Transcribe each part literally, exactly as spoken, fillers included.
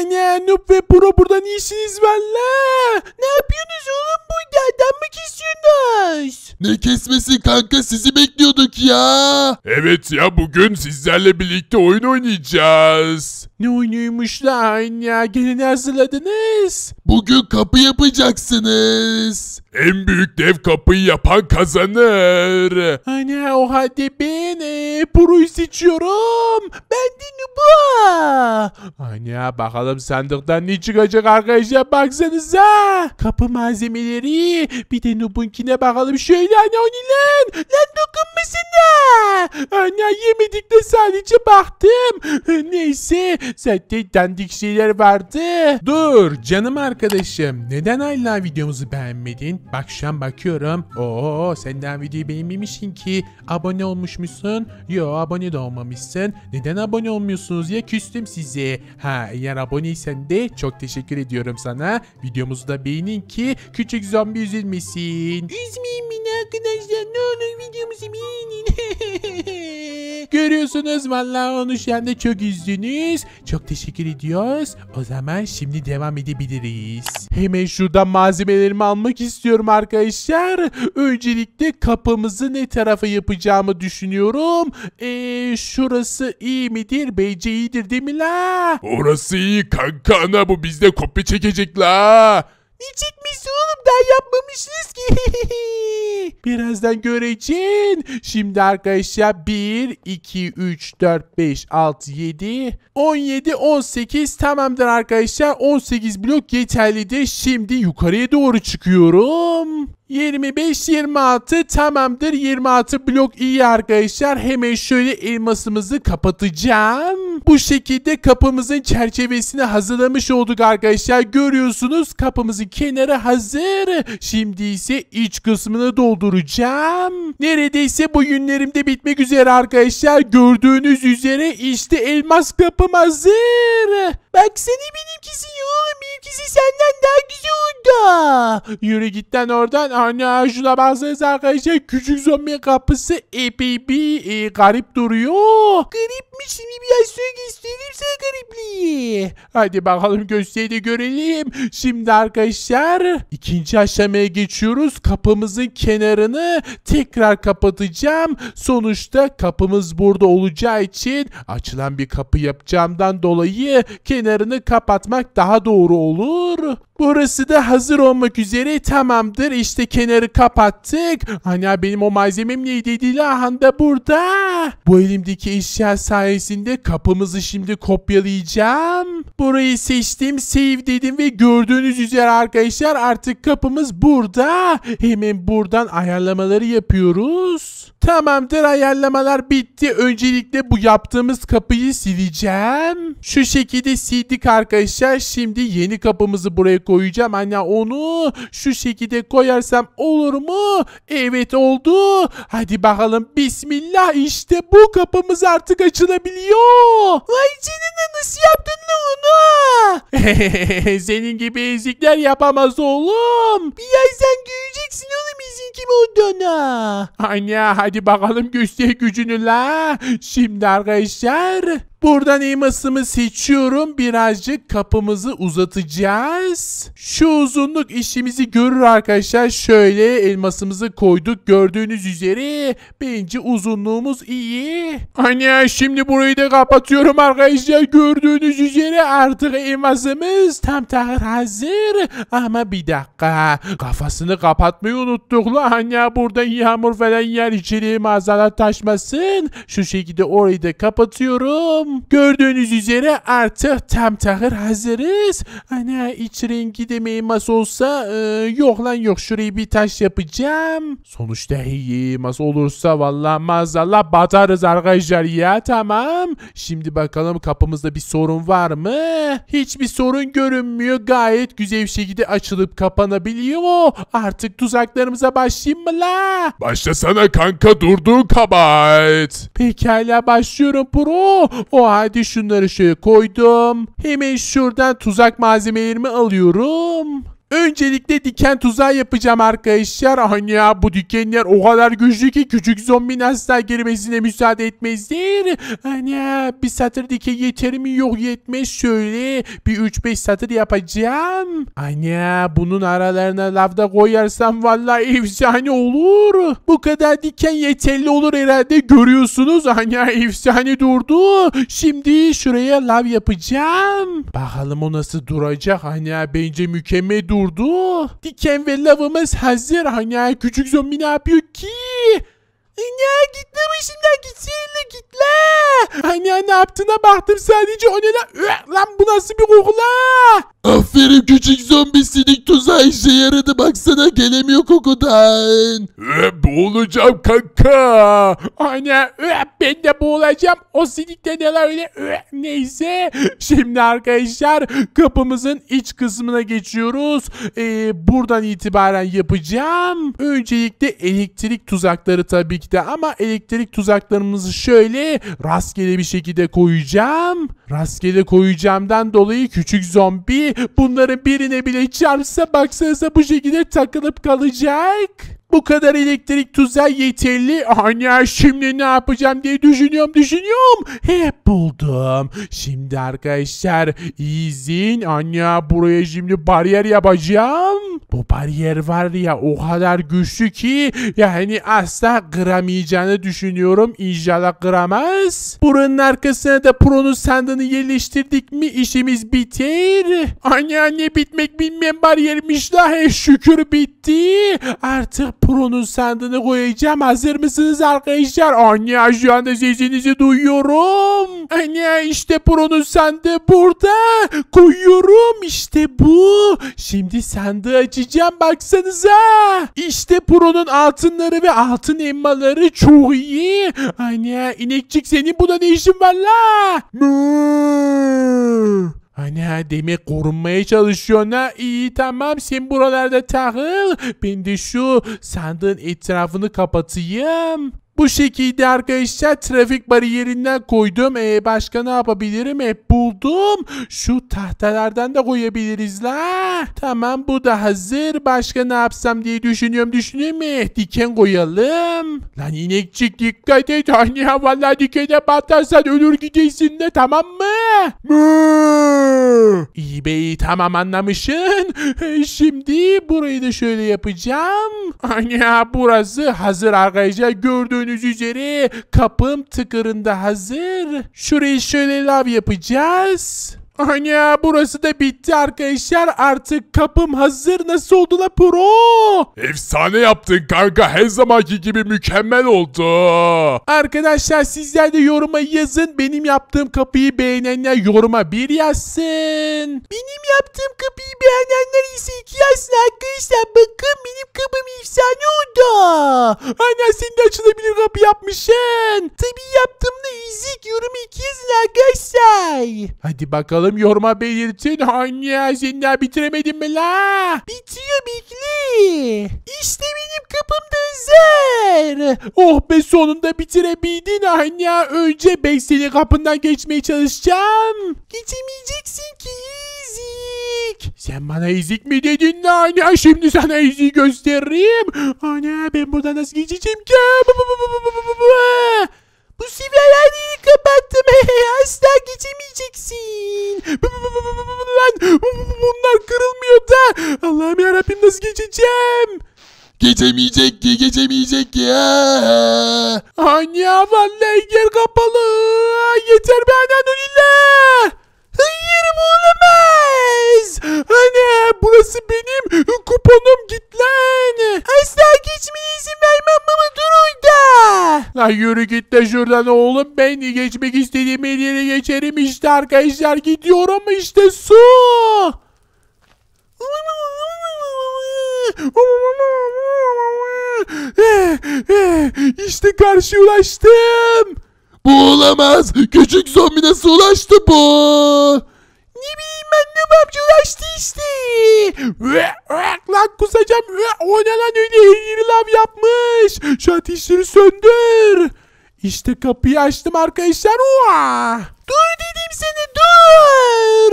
Aynen Noob ve Bro buradan iyisiniz valla. Ne yapıyorsunuz oğlum burada? Adam mı kesiyorsunuz? Ne kesmesi kanka, sizi bekliyorduk ya. Evet ya, bugün sizlerle birlikte oyun oynayacağız. Ne oynuyormuş lan ya? Gene ne hazırladınız? Bugün kapı yapacaksınız. En büyük dev kapıyı yapan kazanır. Ana o halde ben e, Bro'yu seçiyorum. Ben de Noob'u. Ana bakalım sandıktan ne çıkacak arkadaşlar, baksanıza. Kapı malzemeleri. Bir de Noob'unkine bakalım şöyle. Ana o ne lan? Lan dokunmasın da. Ana yemedik de sadece baktım. Neyse zaten dandik şeyler vardı. Dur canım arkadaşım, neden hala videomuzu beğenmedin? Bak şu an bakıyorum. Oo, sen daha videoyu beğenmemişsin ki. Abone olmuşmuşsun. Yo, abone de olmamışsın. Neden abone olmuyorsunuz ya, küstüm sizi. Ha, eğer aboneysen de çok teşekkür ediyorum sana. Videomuzu da beğenin ki küçük zombi üzülmesin. Üzmeyin beni arkadaşlar, ne olur videomuzu beğenin. Görüyorsunuz vallahi onu şu anda çok üzdünüz. Çok teşekkür ediyoruz. O zaman şimdi devam edebiliriz. Hemen şuradan malzemelerimi almak istiyorum. istiyorum arkadaşlar. Öncelikle kapımızı ne tarafa yapacağımı düşünüyorum. Eee şurası iyi midir? Bence iyidir değil mi la? Orası iyi kanka, ana bu bizde kopya çekecek la. Ne çekmişsin oğlum, daha yapmamışsınız ki. Birazdan göreceksin. Şimdi arkadaşlar bir, iki, üç, dört, beş, altı, yedi, on yedi, on sekiz tamamdır arkadaşlar. on sekiz blok yeterlidir. Şimdi yukarıya doğru çıkıyorum. yirmi beş, yirmi altı tamamdır. yirmi altı blok iyi arkadaşlar. Hemen şöyle elmasımızı kapatacağım. Bu şekilde kapımızın çerçevesini hazırlamış olduk arkadaşlar. Görüyorsunuz kapımızın kenarı hazır. Şimdi ise iç kısmını dolduracağım. Neredeyse bu günlerimde bitmek üzere arkadaşlar. Gördüğünüz üzere işte elmas kapım hazır. Baksana benimkisi oğlum, benimkisi senden daha güzel oldu. Yürü git lan oradan. Ana şuna baksanız arkadaşlar, küçük zombi kapısı epey bir e, garip duruyor. Garip mi? Şimdi biraz sonra göstereyim sana garipliği. Hadi bakalım gösteri de görelim. Şimdi arkadaşlar ikinci aşamaya geçiyoruz. Kapımızın kenarını tekrar kapatacağım. Sonuçta kapımız burada olacağı için açılan bir kapı yapacağımdan dolayı kenarını kapatmak daha doğru olur. Burası da hazır olmak üzere tamamdır. İşte kenarı kapattık. Hani benim o malzemem neydi? Lahanda burada. Bu elimdeki eşya sayesinde kapımızı şimdi kopyalayacağım. Burayı seçtim. Save dedim ve gördüğünüz üzere arkadaşlar artık kapımız burada. Hemen buradan ayarlamaları yapıyoruz. Tamamdır, ayarlamalar bitti. Öncelikle bu yaptığımız kapıyı sileceğim. Şu şekilde sildik arkadaşlar. Şimdi yeni kapımızı buraya koyacağım. Hani onu şu şekilde koyarsam olur mu? Evet oldu. Hadi bakalım. Bismillah, işte bu kapımız artık açılabiliyor. Vay canına, nasıl yaptın lan onu? Senin gibi ezikler yapamaz oğlum. Birazdan göreceksin oğlum izin kim olduğunu. Anne hadi bakalım göster gücünü la. Şimdi arkadaşlar buradan elmasımı seçiyorum. Birazcık kapımızı uzatacağız. Şu uzunluk işimizi görür arkadaşlar. Şöyle elmasımızı koyduk. Gördüğünüz üzere bence uzunluğumuz iyi. Anne şimdi burayı da kapatıyorum arkadaşlar. Gördüğünüz üzere artık elmasımız tam tahır hazır. Ama bir dakika, kafasını kapatmayı unuttuk la. Anne buradan yağmur falan yer, içeriye mazalar taşmasın. Şu şekilde orayı da kapatıyorum. Gördüğünüz üzere artık tam tahır hazırız. Ana iç rengi de elmas olsa e, yok lan yok, şurayı bir taş yapacağım. Sonuçta hey, elmas olursa vallahi maazallah batarız arkadaşlar ya. Tamam, şimdi bakalım kapımızda bir sorun var mı? Hiçbir sorun görünmüyor, gayet güzel bir şekilde açılıp kapanabiliyor. Artık tuzaklarımıza başlayayım mı la? Başlasana kanka, durduğun kabahat. Pekala başlıyorum Pro. O halde şunları şöyle koydum. Hemen şuradan tuzak malzemelerimi alıyorum. Öncelikle diken tuzağı yapacağım arkadaşlar. Hani ya bu dikenler o kadar güçlü ki küçük zombinin asla girmesine müsaade etmezler. Hani ya bir satır diken yeter mi? Yok, yetmez. Şöyle bir üç beş satır yapacağım. Hani ya bunun aralarına lavda koyarsam vallahi efsane olur. Bu kadar diken yeterli olur herhalde. Görüyorsunuz hani ya efsane durdu. Şimdi şuraya lav yapacağım. Bakalım o nasıl duracak. Hani ya bence mükemmel durdu. Durdu. Diken ve lavımız hazır. Hani küçük zombi ne yapıyor ki? Hani gitme başımdan, gitsene gitle. Hani ne yaptığına baktım sadece. O ne lan? Lan bu nasıl bir koku la? Aferin küçük zombi, sinik tuzağı işe yaradı. Baksana gelemiyor kokudan. Öp, boğulacağım kanka. Ana öp, ben de boğulacağım. O sinikte neler öyle. Öp, neyse. Şimdi arkadaşlar kapımızın iç kısmına geçiyoruz. Ee, buradan itibaren yapacağım. Öncelikle elektrik tuzakları tabii ki de. Ama elektrik tuzaklarımızı şöyle rastgele bir şekilde koyacağım. Rastgele koyacağımdan dolayı küçük zombi bunların birine bile çarpsa baksanıza bu şekilde takılıp kalacak. Bu kadar elektrik tuzağı yeterli. Hani şimdi ne yapacağım diye düşünüyorum düşünüyorum. Hep buldum. Şimdi arkadaşlar izin. Hani buraya şimdi bariyer yapacağım. Bu bariyer var ya o kadar güçlü ki yani asla kıramayacağını düşünüyorum. İnşallah kıramaz. Buranın arkasına da Pro'nun sandığını yerleştirdik mi işimiz biter. Hani anne bitmek bilmeyen bariyermiş la. He, şükür bitti. Artık Pro'nun sandığını koyacağım. Hazır mısınız arkadaşlar? Anne şu anda sesinizi duyuyorum. Anne işte Pro'nun sandığı burada. Koyuyorum işte bu. Şimdi sandığı açacağım baksanıza. İşte Pro'nun altınları ve altın elmaları çok iyi. Anne inekçik senin buna ne işin var la? Mmm. Ana demek korunmaya çalışıyorsun ha. İyi tamam, sen buralarda takıl. Ben de şu sandığın etrafını kapatayım. Bu şekilde arkadaşlar trafik bariyerinden koydum. Ee, başka ne yapabilirim? Hep buldum. Şu tahtalardan da koyabiliriz la. Tamam bu da hazır. Başka ne yapsam diye düşünüyorum. Düşünüyor mu? Diken koyalım. Lan inekçik dikkat et. Hani ya vallahi dikene batarsan ölür gideceksin de, tamam mı? İyi be iyi, tamam anlamışsın. Şimdi burayı da şöyle yapacağım. Hani ya burası hazır arkadaşlar. Gördüğünüz üzere kapım tıkırında hazır. Şurayı şöyle lav yapacağız. Ana burası da bitti arkadaşlar. Artık kapım hazır. Nasıl oldu la Pro? Efsane yaptın kanka. Her zamanki gibi mükemmel oldu. Arkadaşlar sizler de yoruma yazın. Benim yaptığım kapıyı beğenenler yoruma bir yazsın. Benim yaptığım kapıyı beğenenler ise iki yazsın arkadaşlar. Bakın benim kapım efsane oldu. Ana sen de açılabilir kapı yapmışsın. Tabii yaptığımda iyilik yoruma iki yazın arkadaşlar. Hadi bakalım. Yoruma belirtin. Anne sen daha bitiremedin mi la? Bitiyor bekle. İşte benim kapım da hazır. Oh be sonunda bitirebildin anne. Önce bekseli kapından geçmeye çalışacağım. Geçemeyeceksin ki ezik. Sen bana ezik mi dedin la anne? Şimdi sana eziği gösteririm. Anne ben buradan nasıl geçeceğim ki? Bu sivilleri kapattım. Asla geçemeyeceksin. Bunlar kırılmıyor da. Allah'ım yarabbim nasıl geçeceğim? Geçemeyecek ki, geçemeyecek ki. Anya vallahi yer kapalı. Yeter be ananolillah. Hayır bu olamaz. Ana burası benim kuponum, git lan. Asla geçmeye izin vermem ama dur orada. Lan yürü git de şuradan oğlum, ben de geçmek istediğim yere geçerim işte arkadaşlar. Gidiyorum işte su. İşte karşıya ulaştım. Bu olamaz. Küçük zombi nasıl ulaştı bu? Ne bileyim ben, ne babcı ulaştı işte. Lan kusacağım. O ne lan öyle, her yeri lav yapmış. Şu ateşleri söndür. İşte kapıyı açtım arkadaşlar. Uaa! Dur dedim seni, dur.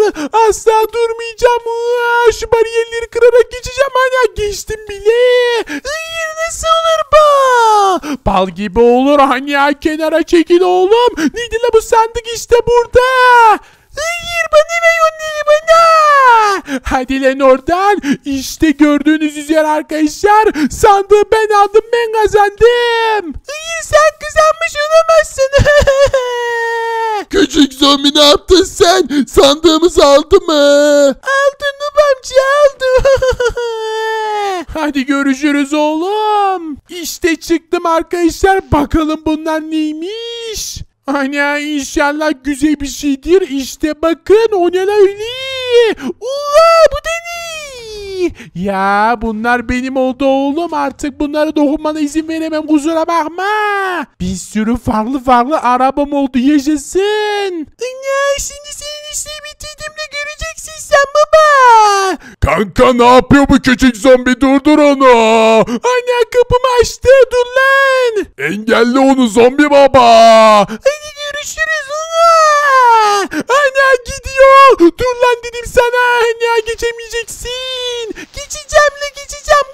Asla durmayacağım. Uaa! Şu bariyerleri kırarak geçeceğim. Hala geçtim bile. Hayır, nasıl olur bu? Bal gibi olur. Hani ya, kenara çekil oğlum. Neydi la bu sandık, işte burada. Hayır, bana ve yönleri bana. Hadi lan oradan. İşte gördüğünüz üzere arkadaşlar, sandığı ben aldım, ben kazandım. Hayır, sen kazanmış olamazsın. Küçük zombi, ne yaptın sen? Sandığımızı aldı mı? Aldı Nub amca, aldı. Hadi görüşürüz oğlum. İşte çıktım arkadaşlar. Bakalım bunlar neymiş. Ana, inşallah güzel bir şeydir. İşte bakın, o ne la öyle? Ula, bu da ne? Ya bunlar benim oldu oğlum. Artık bunlara dokunmana izin veremem, kusura bakma. Bir sürü farklı farklı arabam oldu, yaşasın. Ana, şimdi senin işini bitirdim de göreceksin sen baba. Kanka, ne yapıyor bu küçük zombi? Durdur onu. Ana, kapımı açtı, dur lan. Engelli onu zombi baba. Hadi görüşürüz. Ana, ana gidiyor. Dur lan dedim sana. Ana, geçemeyeceksin. Geçeceğim la, geçeceğim.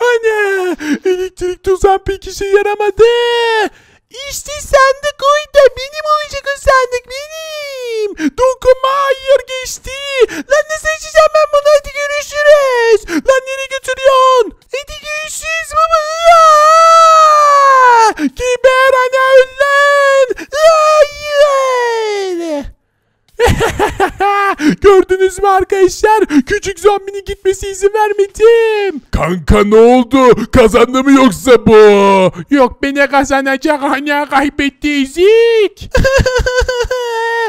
Ana, elektrik tuzağı pek işe yaramadı. İşte sandık oydu. Benim olacak o sandık, benim. Dokunma, hayır, geçti. Lan nasıl açacağım ben bunu? Hadi görüşürüz. Lan nereye götürüyorsun? Hadi görüşürüz baba. Geber ana, öl lan. Hayır. Gördünüz mü arkadaşlar? Küçük zombinin gitmesi izin vermedim. Kanka, ne oldu? Kazandı mı yoksa bu? Yok, beni kazanacak. Hani kaybetti ezik.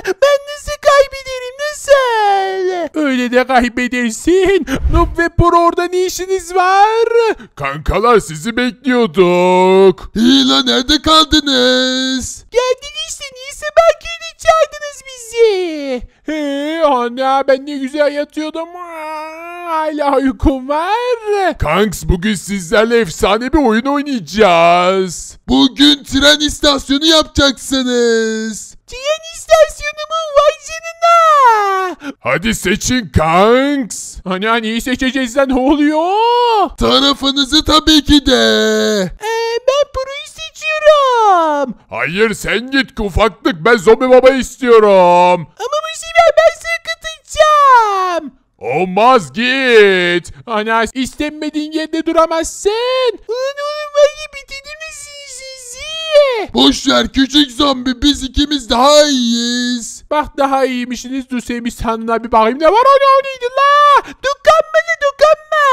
Ben nasıl kaybederim, nasıl? Öyle de kaybedersin. Noob ve Pro, orada ne işiniz var? Kankalar, sizi bekliyorduk. Hila, nerede kaldınız? Geldik işte, neyse belki de çağırdınız bizi. He, ana, ben ne güzel yatıyordum. Hala uykum var. Kanks, bugün sizlerle efsane bir oyun oynayacağız. Bugün tren istasyonu yapacaksınız. Tren istasyonu mu? Vay canına. Hadi seçin Kanks. Ana, neyi seçeceğiz lan, ne oluyor? Tarafınızı tabii ki de. Ee, ben Pro'yu seçiyorum. Hayır, sen git ufaklık, ben Zombi Baba istiyorum. Ama Müslüman, ben sıkıtacağım. Olmaz, git. Ana, istenmediğin yerde duramazsın. Ulan oğlum, beni bitirdiniz sizi. Boşver küçük zombi, biz ikimiz daha iyiyiz. Bak, daha iyiymişsiniz. Dur Semih Hanım'a bir bakayım, ne var? Ana, o neydi la? Dokunma la, dokunma.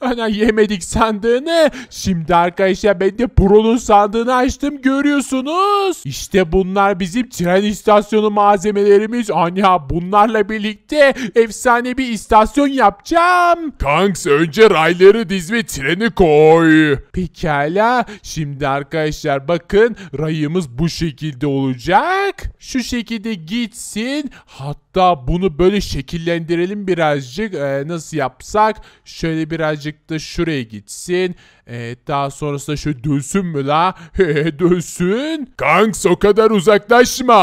Ana, yemedik sandığını. Şimdi arkadaşlar, ben de Pro'nun sandığını açtım, görüyorsunuz. İşte bunlar bizim tren istasyonu malzemelerimiz. Ana, bunlarla birlikte efsane bir istasyon yapacağım. Kanks, önce rayları diz ve treni koy. Pekala. Şimdi arkadaşlar, bakın, rayımız bu şekilde olacak. Şu şekilde gitsin. Hatta bunu böyle şekillendirelim birazcık. Ee, nasıl yapsak? Şöyle birazcık da şuraya gitsin. Ee, daha sonrasında şöyle dönsün mü la? Dönsün. Kanks, o kadar uzaklaşma.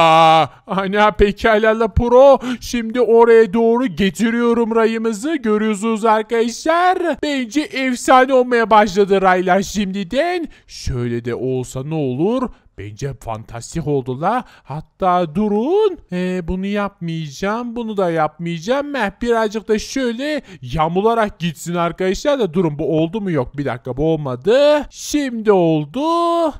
Ana, pekala la Pro. Şimdi oraya doğru getiriyorum rayımızı. Görüyorsunuz arkadaşlar. Bence efsane olmaya başladı raylar şimdiden. Şöyle de olsa ne olur? Bence fantastik oldu la. Hatta durun. Ee, bunu yapmayacağım. Bunu da yapmayacağım. Meh, birazcık da şöyle yamularak gitsin arkadaşlar da. Durun, bu oldu mu? Yok, bir dakika, bu olmadı. Şimdi oldu.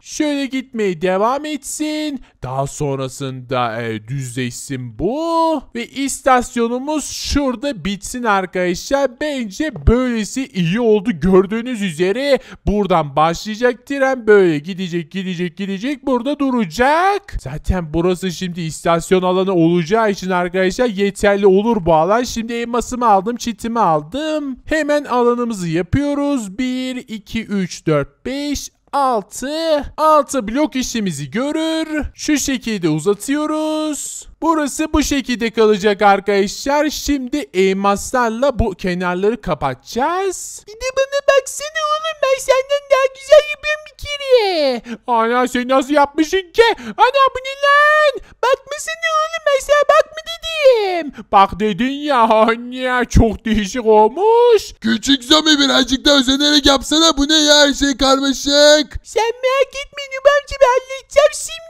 Şöyle gitmeye devam etsin. Daha sonrasında e, düzleşsin bu. Ve istasyonumuz şurada bitsin arkadaşlar. Bence böylesi iyi oldu. Gördüğünüz üzere buradan başlayacak tren. Böyle gidecek, gidecek, gidecek. Burada duracak. Zaten burası şimdi istasyon alanı olacağı için arkadaşlar yeterli olur bu alan. Şimdi elmasımı aldım, çitimi aldım. Hemen alanımızı yapıyoruz. bir, iki, üç, dört, beş. altı altı blok işimizi görür. Şu şekilde uzatıyoruz. Burası bu şekilde kalacak arkadaşlar. Şimdi elmaslarla bu kenarları kapatacağız. Bir de bana baksana oğlum, ben senden daha güzel yapıyorum bir kere. Ana sen nasıl yapmışsın ki? Ana bu ne lan? Bakmasana oğlum, ben sana bakma dedim. Bak dedin ya anne, çok değişik olmuş. Küçük Zombi birazcık daha özenerek yapsana, bu ne ya, her şey karmaşık. Sen merak etme Nubamcı, ben halledeceğim şimdi.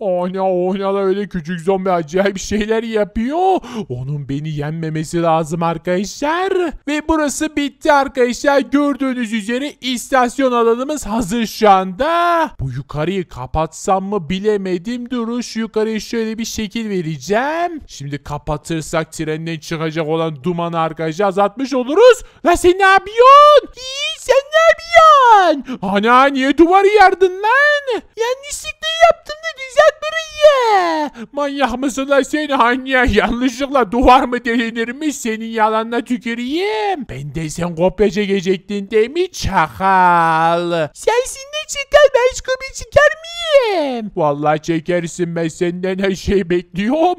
Ana ona öyle küçük. Küçük Zombi acayip şeyler yapıyor. Onun beni yenmemesi lazım arkadaşlar. Ve burası bitti arkadaşlar. Gördüğünüz üzere istasyon alanımız hazır şu anda. Bu yukarıyı kapatsam mı bilemedim. Durun şu yukarıya şöyle bir şekil vereceğim. Şimdi kapatırsak trenden çıkacak olan dumanı arkadaşlar azaltmış oluruz. Lan sen ne yapıyorsun? İyi, sen ne yapıyorsun? Ana niye duvarı yardın lan? Yanlışlıkla yaptım da düzeltmeyi ye. Manyak mısın lan sen anne? Yanlışlıkla duvar mı delinirmiş? Senin yalanına tüküreyim. Ben de sen kopya çekecektin değil mi çakal? Sensin ne çakal? Ben hiç kopya çeker miyim? Vallahi çekersin, ben senden her şeyi bekliyorum.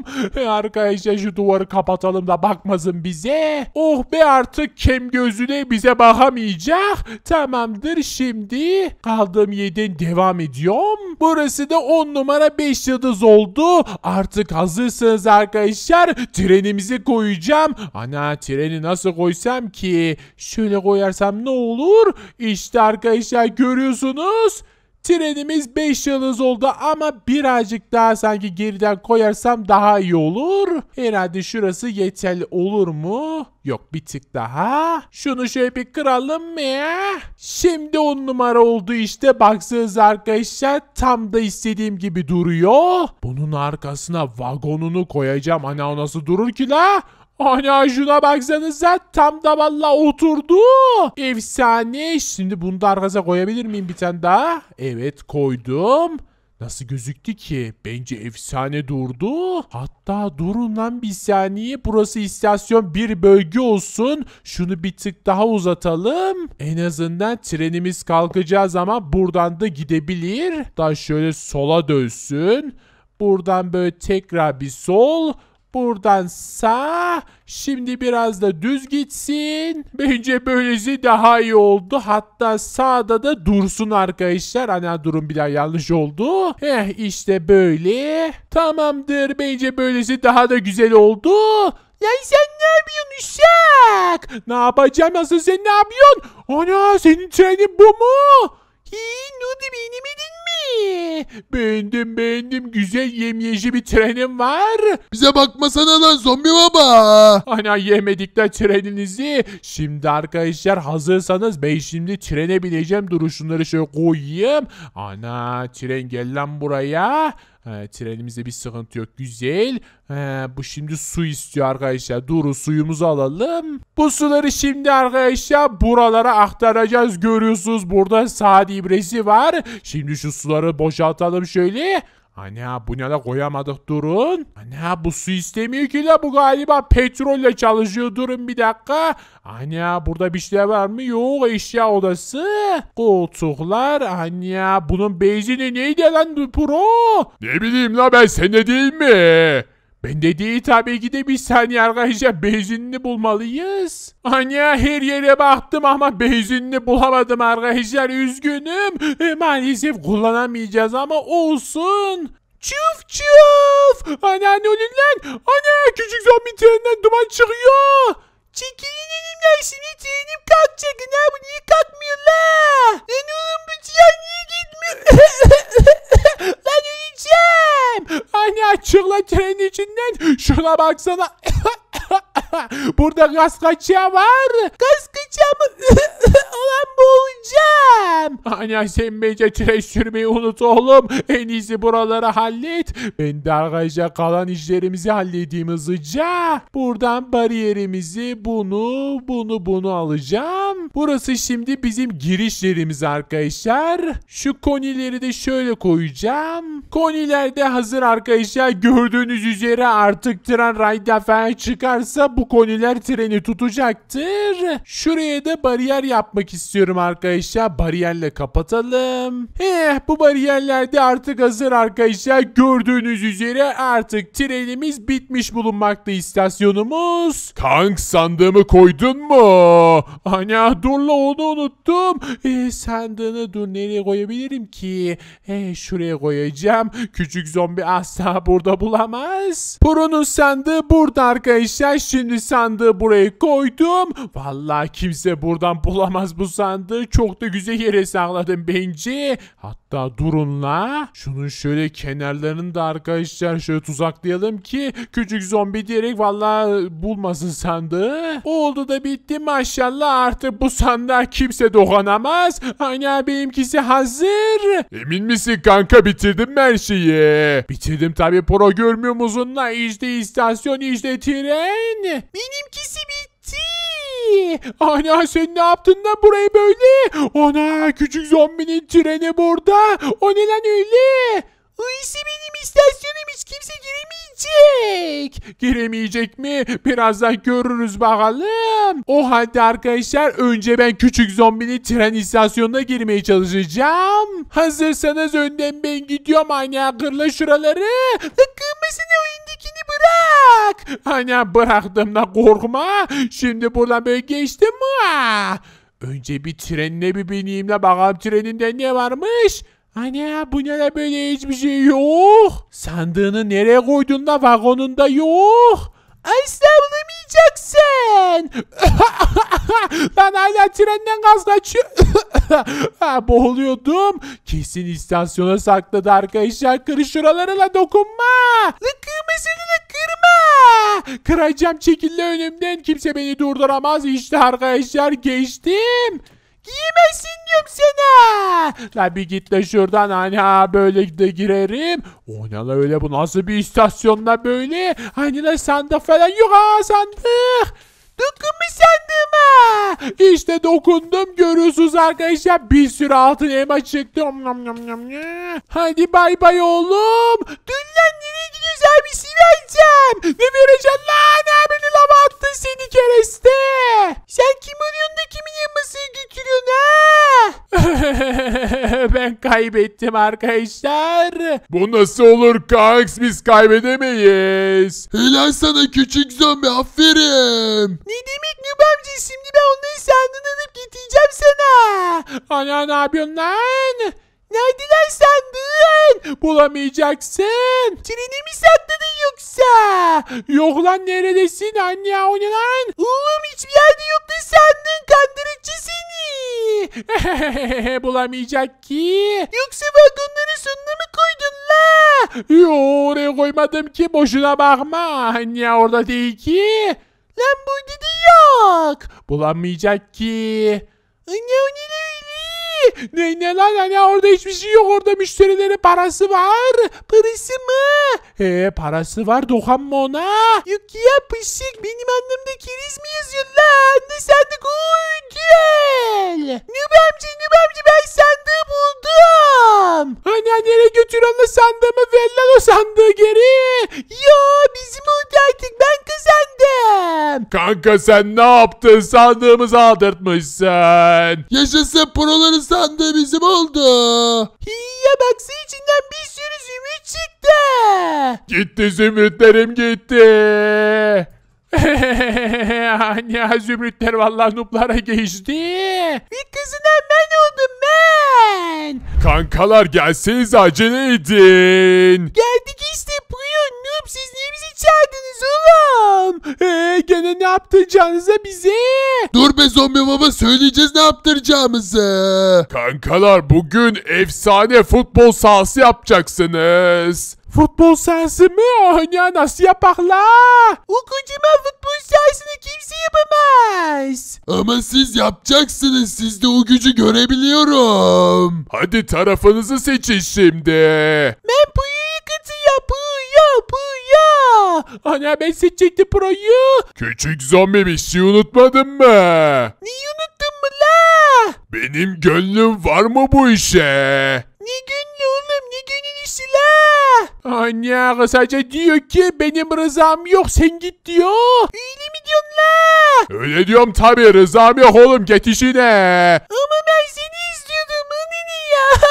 Arkadaşlar şu duvarı kapatalım da bakmasın bize. Oh be, artık kem gözüne bize bakamayacak. Tamamdır, şimdi kaldığım yerden devam ediyorum. Burası da on numara beş yıldız oldu. Artık hazırsınız arkadaşlar. Trenimizi koyacağım. Ana treni nasıl koysam ki? Şöyle koyarsam ne olur? İşte arkadaşlar görüyorsunuz. Trenimiz beş yıldız oldu ama birazcık daha sanki geriden koyarsam daha iyi olur. Herhalde şurası yeterli olur mu? Yok, bir tık daha. Şunu şöyle bir kıralım mı ya? Şimdi on numara oldu işte. Baksanız arkadaşlar tam da istediğim gibi duruyor. Bunun arkasına vagonunu koyacağım. Hani o nasıl durur ki la? Ana şuna baksanıza, tam da valla oturdu. Efsane. Şimdi bunu da arkasına koyabilir miyim bir tane daha? Evet, koydum. Nasıl gözüktü ki? Bence efsane durdu. Hatta durun lan bir saniye. Burası istasyon bir bölge olsun. Şunu bir tık daha uzatalım. En azından trenimiz kalkacağı zaman buradan da gidebilir. Daha şöyle sola dönsün. Buradan böyle tekrar bir sol. Buradan sağ, şimdi biraz da düz gitsin. Bence böylesi daha iyi oldu. Hatta sağda da dursun arkadaşlar. Ana durum bir daha yanlış oldu. Heh, işte böyle. Tamamdır, bence böylesi daha da güzel oldu. Ya sen ne yapıyorsun uşak? Ne yapacağım asıl, sen ne yapıyorsun? Ana senin trenin bu mu? Hii, ne oldu, beğenemedin mi? Beğendim beğendim. Güzel yemyeşil bir trenim var. Bize bakmasana lan Zombi Baba. Ana yemedik de treninizi. Şimdi arkadaşlar hazırsanız ben şimdi trene bineceğim. Dur şunları şöyle koyayım. Ana tren gel lan buraya. He, trenimizde bir sıkıntı yok. Güzel. He, bu şimdi su istiyor arkadaşlar. Dur suyumuzu alalım. Bu suları şimdi arkadaşlar buralara aktaracağız. Görüyorsunuz burada saat ibresi var. Şimdi şu suları boşaltalım şöyle. Ana bu ne la, koyamadık durun. Ana bu su istemiyor ki la, bu galiba petrolle çalışıyor. Durun bir dakika. Ana burada bir şey var mı? Yok, eşya odası. Koltuklar. Ana bunun benzini neydi lan pro? Ne bileyim la ben, sende değil mi? Ben dediği tabii ki de bir saniye arkadaşlar, benzinini bulmalıyız. Ana her yere baktım ama benzinini bulamadım arkadaşlar, üzgünüm. E, maalesef kullanamayacağız ama olsun. Çuf çuf. Ana ne oluyor lan? Ana küçük zombi treninden duman çıkıyor. Çekilin elimden, şimdi trenim kalkacak. Ana bu niye kalkmıyor lan? Lan oğlum bu tren niye gitmiyor? Lan öleceğim. Ana çık lan trenin içinden. Şuna baksana. Burada gaz kaçağı var. Gaz kaçağı mı? Ulan boğulacağım. Ana sen bence tren sürmeyi unut oğlum. En iyisi buraları hallet. Ben de arkadaşlar kalan işlerimizi halledeyim hızlıca. Buradan bariyerimizi bunu bunu bunu alacağım. Burası şimdi bizim girişlerimiz arkadaşlar. Şu konileri de şöyle koyacağım. Koniler de hazır arkadaşlar. Gördüğünüz üzere artık tren raydan falan çıkar. yaparsa bu koniler treni tutacaktır. Şuraya da bariyer yapmak istiyorum arkadaşlar. Bariyerle kapatalım. Heh, bu bariyerler de artık hazır arkadaşlar. Gördüğünüz üzere artık trenimiz bitmiş bulunmakta, istasyonumuz. Tank sandığımı koydun mu? Ana dur la, onu unuttum. E, sandığını dur nereye koyabilirim ki? E, şuraya koyacağım. Küçük zombi asla burada bulamaz. Pro'nun sandığı burada arkadaşlar. Şimdi sandığı buraya koydum. Vallahi kimse buradan bulamaz bu sandığı. Çok da güzel yere sakladım bence. Hatta durun la. Şunun şöyle kenarlarını da arkadaşlar şöyle tuzaklayalım ki küçük zombi diyerek vallahi bulmasın sandığı. Oldu da bitti maşallah, artık bu sandığa kimse dokunamaz. Hani benimkisi hazır. Emin misin kanka, bitirdim her şeyi? Bitirdim tabi Pro, görmüyor musun la? İşte istasyon, işte tren. Benimkisi bitti. Ana sen ne yaptın da burayı böyle? Ana küçük zombinin treni burada. O ne lan öyle? Oysa benim istasyonum hiç kimse giremeyecek. Giremeyecek mi? Birazdan görürüz bakalım. O halde arkadaşlar önce ben küçük zombinin tren istasyonuna girmeye çalışacağım. Hazırsanız önden ben gidiyorum. Ana kırla şuraları. Kırmasını oyundakini bırak. Ana bıraktım da korkma. Şimdi buradan böyle geçtim mi? Önce bir trenine bir bineyim de bakalım treninde ne varmış. Ana bu ne böyle, hiçbir şey yok. Sandığını nereye koydun da vagonunda yok. Asla bulamayacaksın. Ben hala trenden gaz kaçıyor. Boğuluyordum. Kesin istasyona sakladı arkadaşlar. Kır şuralarına, dokunma. Kırmasını da kırma. Kıracağım, çekildi önümden. Kimse beni durduramaz. İşte arkadaşlar geçtim. Giyemezsin diyorum sana. La bir git de şuradan, ana böyle de girerim. O ne la öyle, bu nasıl bir istasyonla böyle? Hani la sandık falan yok ha, sandık. Dokunmuş sandığıma. İşte dokundum, görüyorsunuz arkadaşlar. Bir sürü altın elma çıktı. Hadi bay bay oğlum. Dün lan nereye gidiyoruz abi, sileceğim. Ne vereceksin lan abi, ne lava attın seni kereste. Sen kim oluyorsun da kimin elmasını götürüyorsun ha? Ben kaybettim arkadaşlar. Bu nasıl olur kanks, biz kaybedemeyiz. Helal sana küçük zombi, aferin. Ne demek Nub amca, şimdi ben onları sandığını alıp getireceğim sana. Ana ne yapıyorsun lan? Nerede lan sandığın? Bulamayacaksın. Treni mi sakladın yoksa? Yok lan, neredesin anne, o ne lan? Oğlum hiçbir yerde yoktu sandığın, kandırıcı seni. Bulamayacak ki. Yoksa vagonların sonuna mı koydun lan? Yok, oraya koymadım ki, boşuna bakma. Anne orada değil ki. Lan burada da yok. Bulamayacak ki. Anne o ne öyle? Ne ne lan anne, orada hiçbir şey yok, orada müşterilere parası var. Parası mı? He parası var, dokanma ona. Yok ya pışık, benim anlamda keriz mi yazıyor lan? Ne sandık ooo gel. Nub amca Nub amca ben sandığı buldum. Anne nereye götürüyorsun lan sandığımı, ver lan o sandığı geri. Ya bizim oldu artık, ben kazandım. Kanka sen ne yaptın, sandığımızı aldırtmışsın. Yaşasın, Pro'ların sandığı bizim oldu. Hiya baksana, içinden bir sürü zümrüt çıktı. Gitti zümrütlerim gitti. Anne zümrütler vallahi nuplara geçti. Bir kızına ben oldum ben. Kankalar gelseniz, acele edin. Geldik işte buyur Nub, siz niye bizi çağırdınız oğlum? Ee, gene ne yaptıracağınıza bize? Dur be zombi baba, söyleyeceğiz ne yaptıracağımızı. Kankalar bugün efsane futbol sahası yapacaksınız. Futbol sahası mı? Ana nasıl yaparla? O kocaman futbol sahasını kimse yapamaz. Ama siz yapacaksınız. Sizde o gücü görebiliyorum. Hadi tarafınızı seçin şimdi. Ben Puyo'ya katılıyor. Puyo, Puyo. Ana ben seçecektim Pro'yu. Küçük zombi bir şey unutmadın mı? Niye unuttun mu la? Benim gönlüm var mı bu işe? Ne gönlü oğlum, ne gönlün işi la? Anne kısaca diyor ki benim rızam yok sen git diyor. Öyle mi diyorsun la? Öyle diyorum tabi, rızam yok oğlum git işine. Ama ben seni istiyordum anne ya.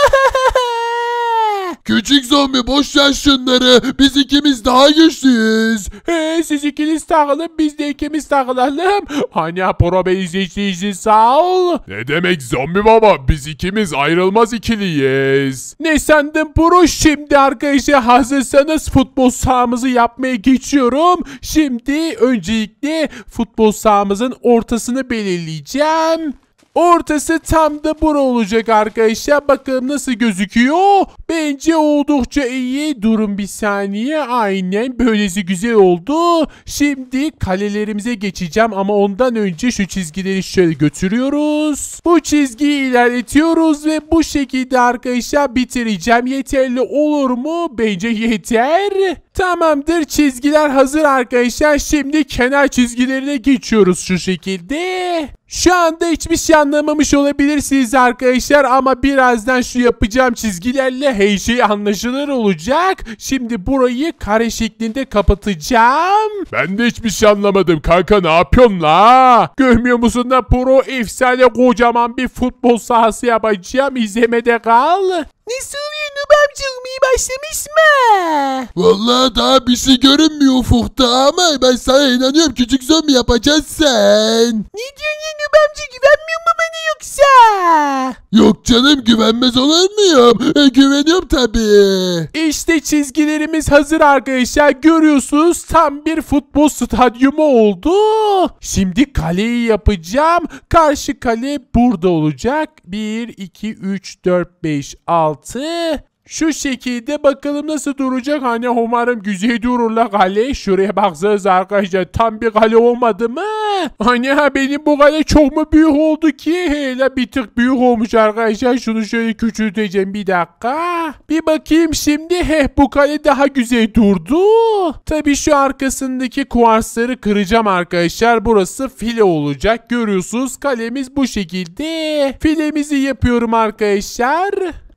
Küçük zombi boş ver şunları. Biz ikimiz daha güçlüyüz. He, siz ikiniz takılın biz de ikimiz takılalım. Hani pro beni izleyicisi sağ ol. Ne demek zombi baba, biz ikimiz ayrılmaz ikiliyiz. Ne sandın pro? Şimdi arkadaşlar hazırsanız futbol sahamızı yapmaya geçiyorum. Şimdi öncelikle futbol sahamızın ortasını belirleyeceğim. Ortası tam da bura olacak arkadaşlar. Bakalım nasıl gözüküyor. Bence oldukça iyi. Durun bir saniye. Aynen böylesi güzel oldu. Şimdi kalelerimize geçeceğim. Ama ondan önce şu çizgileri şöyle götürüyoruz. Bu çizgiyi ilerletiyoruz. Ve bu şekilde arkadaşlar bitireceğim. Yeterli olur mu? Bence yeter. Tamamdır, çizgiler hazır arkadaşlar. Şimdi kenar çizgilerine geçiyoruz şu şekilde. Şu anda hiçbir şey anlamamış olabilirsiniz arkadaşlar ama birazdan şu yapacağım çizgilerle her şey anlaşılır olacak. Şimdi burayı kare şeklinde kapatacağım. Ben de hiçbir şey anlamadım kanka, ne yapıyorsun la? Görmüyor musun da pro efsane kocaman bir futbol sahası yapacağım, izlemede kal. Nasıl Nub amcığım, iyi başlamış mı? Vallahi daha bir şey görünmüyor ufukta ama ben sana inanıyorum küçük zombi yapacaksın sen. Ne diyorsun ya Nub amca, güvenmiyor mu bana yoksa? Yok canım, güvenmez olur muyum? E, güveniyorum tabii. İşte çizgilerimiz hazır arkadaşlar. Görüyorsunuz tam bir futbol stadyumu oldu. Şimdi kaleyi yapacağım. Karşı kale burada olacak. bir, iki, üç, dört, beş, altı... Şu şekilde bakalım nasıl duracak. Hani umarım güzel dururlar kale. Şuraya baksanız arkadaşlar tam bir kale olmadı mı? Hani benim bu kale çok mu büyük oldu ki? Hele bir tık büyük olmuş arkadaşlar. Şunu şöyle küçülteceğim bir dakika. Bir bakayım şimdi. Heh, bu kale daha güzel durdu. Tabii şu arkasındaki kuarsları kıracağım arkadaşlar. Burası file olacak. Görüyorsunuz kalemiz bu şekilde. Filemizi yapıyorum arkadaşlar.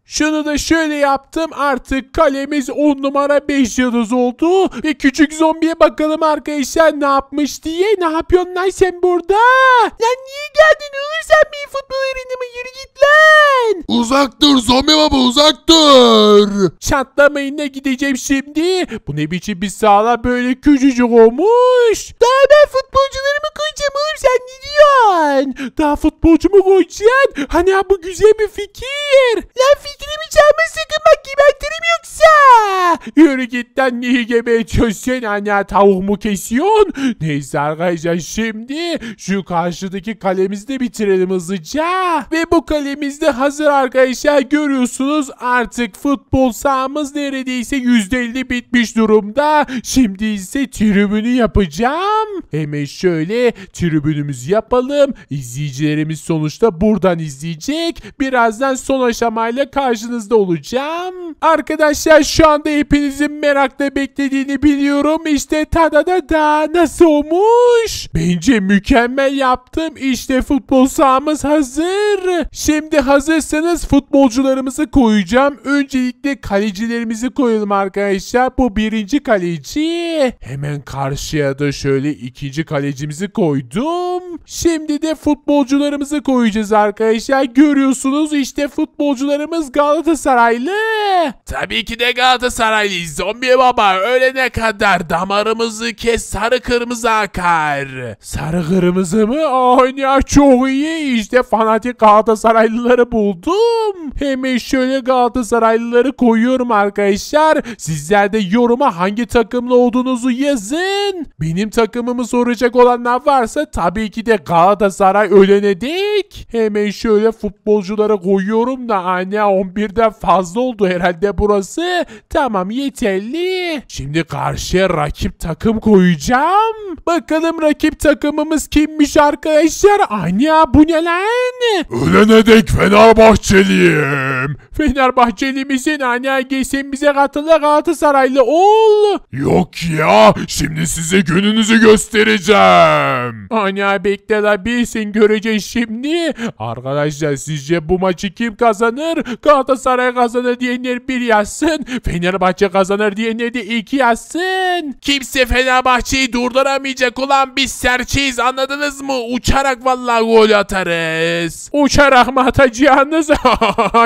Şunu da şöyle yaptım. Artık kalemiz on numara beş yıldız oldu. E, küçük zombiye bakalım arkadaşlar ne yapmış diye. Ne yapıyorsun lan sen burada? Lan niye geldin olur sen bir futbol arenama, yürü git lan. Uzak dur zombi baba, uzak dur. Çatlamayın da gideceğim şimdi. Bu ne biçim bir sağla böyle küçücük olmuş. Daha ben futbolcularımı koyacağım olur sen ne diyorsun? Daha futbolcumu koyacaksın? Hani bu güzel bir fikir. Lan fikir. Fikrimi çalma sakın bak, gebertirim yoksa. Yürü git lan, niye gebertiyorsun sen anne, tavuk mu kesiyorsun? Neyse arkadaşlar şimdi şu karşıdaki kalemizi de bitirelim hızlıca. Ve bu kalemiz de hazır arkadaşlar, görüyorsunuz artık futbol sahamız neredeyse yüzde elli bitmiş durumda. Şimdi ise tribünü yapacağım. Hemen şöyle tribünümüzü yapalım. İzleyicilerimiz sonuçta buradan izleyecek. Birazdan son aşamayla karşınızda olacağım. Arkadaşlar şu anda hepinizin merakla beklediğini biliyorum. İşte tada da da nasıl olmuş? Bence mükemmel yaptım. İşte futbol sahamız hazır. Şimdi hazırsanız futbolcularımızı koyacağım. Öncelikle kalecilerimizi koyalım arkadaşlar. Bu birinci kaleci. Hemen karşıya da şöyle ikinci kalecimizi koydum. Şimdi de futbolcularımızı koyacağız arkadaşlar. Görüyorsunuz işte futbolcularımız Galatasaraylı. Tabii ki de Galatasaraylıyız zombi baba. Ölene kadar damarımızı kes, sarı kırmızı akar. Sarı kırmızı mı? Aynen, çok iyi. İşte fanatik Galatasaraylıları buldum. Hemen şöyle Galatasaraylıları koyuyorum arkadaşlar. Sizler de yoruma hangi takımlı olduğunuzu yazın. Benim takımımı soracak olanlar varsa tabii ki de Galatasaray ölene dek. Hemen şöyle futbolculara koyuyorum da anne on birden fazla oldu herhalde burası. Tamam, yeterli. Şimdi karşıya rakip takım koyacağım. Bakalım rakip takımımız kimmiş arkadaşlar. Anya bu ne lan? Ölene dek Fenerbahçeliyim. Fenerbahçelimizin anya gelsin bize katıl da Galatasaraylı ol. Yok ya, şimdi size gününüzü göstereceğim. Anya fena bekliyorlar. Bilsin, göreceğiz şimdi. Arkadaşlar sizce bu maçı kim kazanır? Galatasaray kazanır diyenler bir yazsın. Fenerbahçe kazanır diyenler de iki yazsın. Kimse Fenerbahçe'yi durduramayacak. Ulan biz serçeyiz, anladınız mı? Uçarak vallahi gol atarız. Uçarak mı atacağınız?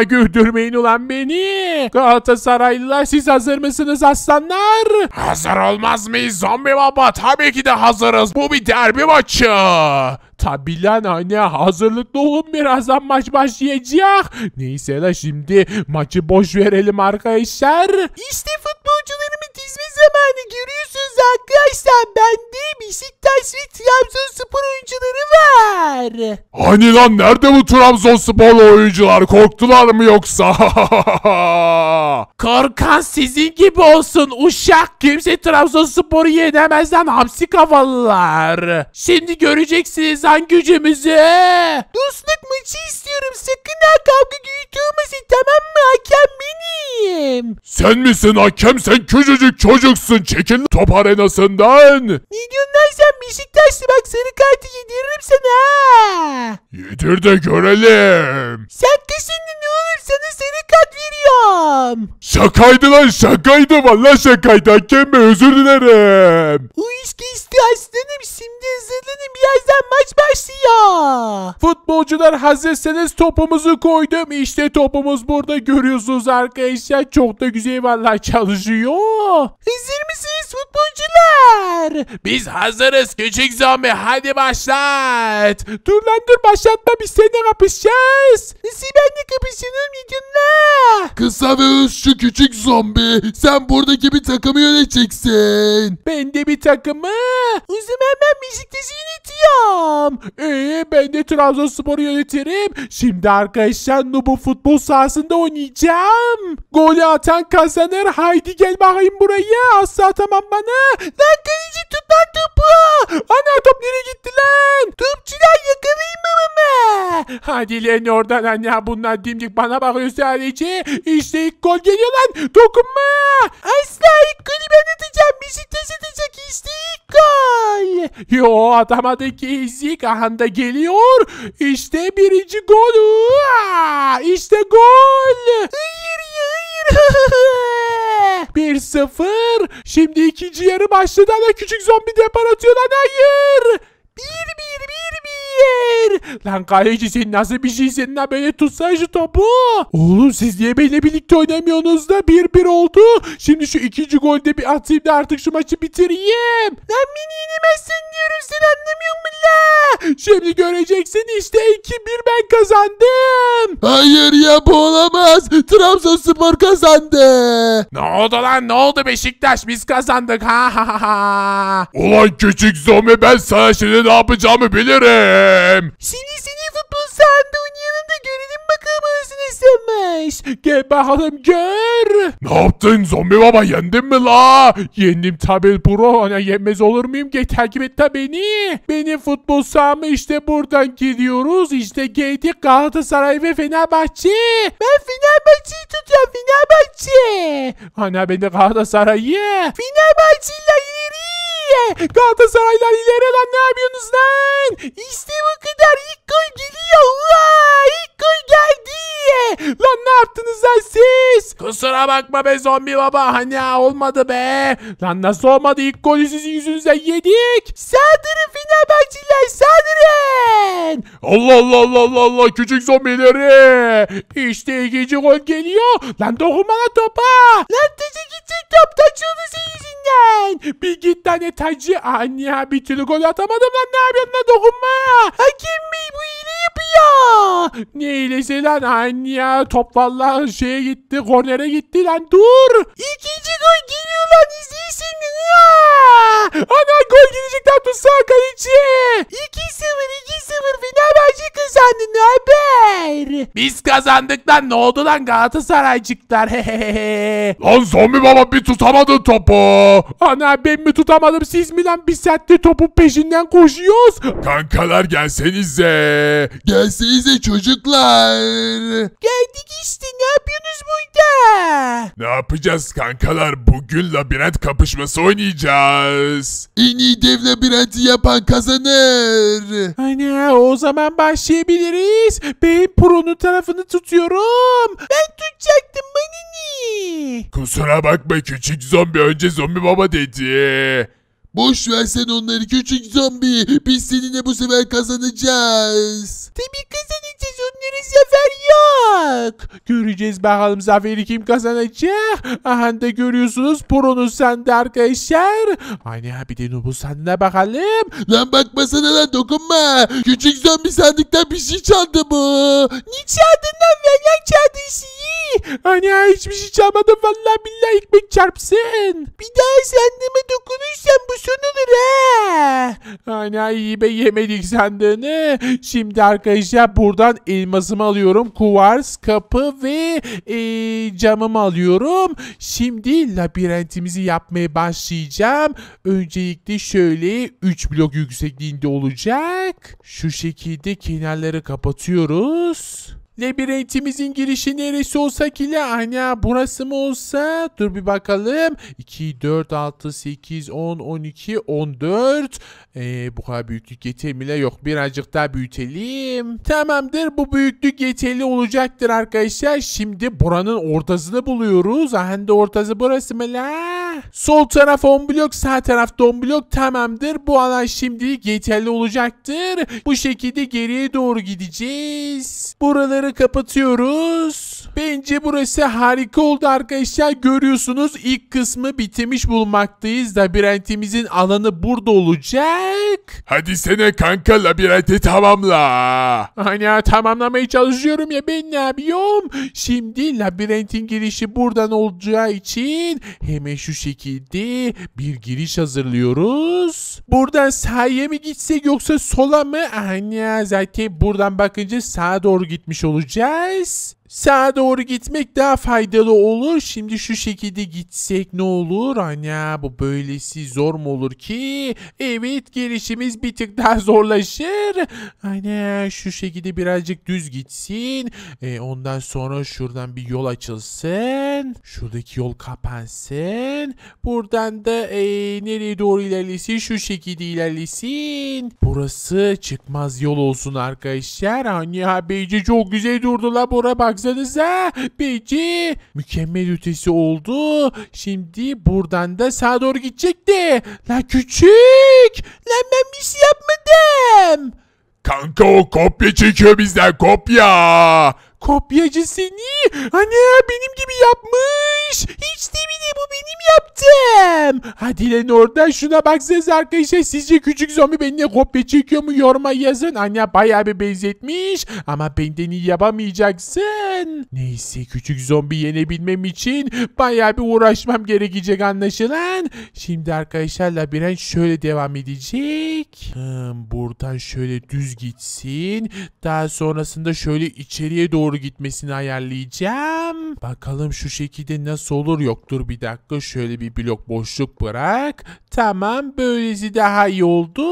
Güldürmeyin ulan beni. Galatasaraylılar, siz hazır mısınız aslanlar? Hazır olmaz mıyız Zombi Baba? Tabii ki de hazırız. Bu bir derbi maçı. Tabi lan anne, hazırlıklı olun, birazdan maç başlayacak. Neyse la, şimdi maçı boş verelim arkadaşlar. İşte futbolcularımı dizme zamanı, görüyorsunuz arkadaşlar. Bende Beşiktaş ve Trabzonspor oyuncuları var. Hani lan, nerede bu Trabzonsporlu oyuncular? Korktular mı yoksa? Korkan sizin gibi olsun uşak. Kimse Trabzonspor'u yenemez lan, hamsi kafalılar. Şimdi göreceksiniz hangi gücümüzü. Dostluk maçı istiyorum. Sakın ha kavga gürültü olmasın, tamam mı? Hakem benim. Sen misin hakem? Sen küçücük çocuksun. Çekil top arenasından. Ne diyorsun lan sen? Beşiktaşlı, bak sarı kartı yediririm sana. Yedir de görelim. Sen kışın ne olur, sana sarı kart veriyorum. Şakaydı lan, şakaydı. Valla şakaydı hakem bey, özür dilerim. O iş geçti aslanım. Şimdi hazırlanın, birazdan maç başlıyor. Futbolcular hazırsanız topumuzu koydum. İşte topumuz burada, görüyorsunuz arkadaşlar. Çok da güzel valla çalışıyor. Hazır mısınız futbolcular? Biz hazırız küçük zombi. Hadi başlat. Dur lan dur, başlatma, biz seninle kapışacağız. Nasıl benimle kapışalım yıkınla? Kısa ve hızlı küçük zombi. Sen buradaki bir takımı yöneteceksin. Ben de bir takımı? O zaman ben Beşiktaş'ı yönetiyorum. Eee ben de Trabzonspor'u yönetirim. Şimdi arkadaşlar bu futbol sahasında oynayacağım. Golü atan kazanır. Haydi gel bakayım buraya. Asla tamam bana. Lan kaleci tut lan topu. Ana top nereye gitti lan? Topçular yakalayın babamı. Hadi lan oradan anne. Bunlar dimdik bana bakıyor sadece. İşte ilk gol geliyor lan. Dokunma. Asla ilk golü ben atacağım. Beşiktaş atacak. İşte ilk gol. Yo atamadaki izik ahanda geliyor. İşte birinci gol. İşte gol. Hayır hayır. bir sıfır. Şimdi ikinci yarı başladı. Ana küçük zombi depar atıyor lan. Hayır. bir bir bir bir. Lan kaleci sen nasıl bir şey, seninle böyle tutsan şu topu. Oğlum siz niye benimle birlikte oynamıyorsunuz da bir bir oldu. Şimdi şu ikinci golde bir atayım da artık şu maçı bitireyim. Lan beni yenemezsin diyorum, sen anlamıyor musun la? Şimdi göreceksin işte iki bir ben kazandım. Hayır ya, bu olamaz. Trabzonspor kazandı. Ne oldu lan, ne oldu Beşiktaş? Biz kazandık ha ha ha. Ulan küçük zombi, ben sana şimdi ne yapacağımı bilirim. Şimdi seni futbol sahanda oynayalım da görelim bakalım arasını sığmış. Gel bakalım gör. Ne yaptın Zombi Baba, yendin mi la? Yendim tabi pro. Ana yenmez olur muyum? Gel takip et de beni. Benim futbol sahamı işte buradan gidiyoruz. İşte geldik Galatasaray ve Fenerbahçe. Ben Fenerbahçe'yi tutuyorum, Fenerbahçe. Ana ben de Galatasaray'ı. Fenerbahçe'yle yeri. Galatasaraylar ileri lan, ne yapıyorsunuz lan? İşte bu kadar, ilk gol geliyor. Uaa, ilk gol geldi. Lan ne yaptınız lan siz? Kusura bakma be Zombi Baba, hani olmadı be. Lan nasıl olmadı, ilk golü sizin yüzünüzden yedik. Saldırın Fenerbahçeliler, saldırın. Allah Allah Allah Allah Allah küçük zombileri. İşte ikinci gol geliyor. Lan dokunma lan topa. Lan taca gidecek top, taca oldu senin yüzünden. Bir git tane tacı anne, bir türlü gol atamadım lan, ne yapıyorsun lan, dokunma. Hakim Bey bu iyiliği yapıyor. Ne iyilesi lan anne, top vallahi şeye gitti, kornere gitti lan, dur. İkinci gol geliyor lan, izleyin. Ana gol gelecek lan, tutsa kaleci. iki sıfır iki sıfır Fenerbahçe kıza. kazandın haber? Biz kazandık lan, ne oldu lan Galatasaraycıklar? Lan Zombi Baba bir tutamadın topu. Ana ben mi tutamadım, siz mi lan? Bir saatte topun peşinden koşuyoruz. Kankalar gelsenize. Gelsenize çocuklar. Geldik işte, ne yapıyorsunuz burada? Ne yapacağız kankalar? Bugün labirent kapışması oynayacağız. En iyi dev labirenti yapan kazanır. Ana o zaman başlayabiliriz. Ben Pro'nun tarafını tutuyorum. Ben tutacaktım bana ne? Kusura bakma küçük zombi, önce Zombi Baba dedi. Boş versen onları küçük zombi. Biz seninle bu sefer kazanacağız. Tabii kazanacağız. Onların zafer yok. Göreceğiz bakalım zaferi kim kazanacak. Aha da görüyorsunuz Pro'nun sandığı arkadaşlar. Hani bir de Nub'un sandığına bakalım. Lan bakmasana lan, dokunma. Küçük zombi sandıktan bir şey çaldı bu. Ne çaldın lan? Velen çaldın şeyi. Hani hiçbir şey çalmadım vallahi billahi, ekmek çarpsın. Bir daha sandığıma dokunursan bu son olur ha. Ana iyi be, yemedik sandığını. Şimdi arkadaşlar buradan elmasımı alıyorum. Kuvars, kapı ve e, camımı alıyorum. Şimdi labirentimizi yapmaya başlayacağım. Öncelikle şöyle üç blok yüksekliğinde olacak. Şu şekilde kenarları kapatıyoruz. Labirentimizin girişi neresi olsa ki la? Ana burası mı olsa? Dur bir bakalım. iki, dört, altı, sekiz, on, on iki, on dört. Ee, bu kadar büyüklük yeter mi la? Yok, birazcık daha büyütelim. Tamamdır, bu büyüklük yeterli olacaktır arkadaşlar. Şimdi buranın ortasını buluyoruz. Aha da ortası burası mı la? Sol taraf on blok, sağ tarafta on blok. Tamamdır, bu alan şimdilik yeterli olacaktır. Bu şekilde geriye doğru gideceğiz. Buraları kapatıyoruz. Bence burası harika oldu arkadaşlar. Görüyorsunuz ilk kısmı bitirmiş bulmaktayız. Labirentimizin alanı burada olacak. Hadi sene kanka labirenti tamamla. Hani tamamlamaya çalışıyorum ya, ben ne yapıyorum? Şimdi labirentin girişi buradan olacağı için hemen şu şekilde bir giriş hazırlıyoruz. Buradan sağa mı gitsek yoksa sola mı? Hani zaten buradan bakınca sağa doğru gitmiş olacağız. Sağa doğru gitmek daha faydalı olur. Şimdi şu şekilde gitsek ne olur? Ana bu böylesi zor mu olur ki? Evet, gelişimiz bir tık daha zorlaşır. Ana şu şekilde birazcık düz gitsin. E, ondan sonra şuradan bir yol açılsın. Şuradaki yol kapansın. Buradan da e, nereye doğru ilerlesin? Şu şekilde ilerlesin. Burası çıkmaz yol olsun arkadaşlar. Ana bence çok güzel durdu la bura, bak. Baksanıza peki mükemmel ötesi oldu. Şimdi buradan da sağa doğru gidecekti. La küçük. Lan ben bir şey yapmadım. Kanka o kopya çekiyor bizden, kopya. Kopyacı seni. Ana benim gibi yapmış. Hiç de bile bu benim yaptım. Hadi lan oradan, şuna baksanız arkadaşlar. Sizce küçük zombi benimle kopya çekiyor mu? Yoruma yazın. Ana bayağı bir benzetmiş. Ama benden iyi yapamayacaksın. Neyse, küçük zombi yenebilmem için bayağı bir uğraşmam gerekecek anlaşılan. Şimdi arkadaşlar labirent şöyle devam edecek. Hmm, buradan şöyle düz gitsin. Daha sonrasında şöyle içeriye doğru gitmesini ayarlayacağım. Bakalım şu şekilde nasıl olur? Yoktur bir dakika. Şöyle bir blok boşluk bırak. Tamam, böylesi daha iyi oldu.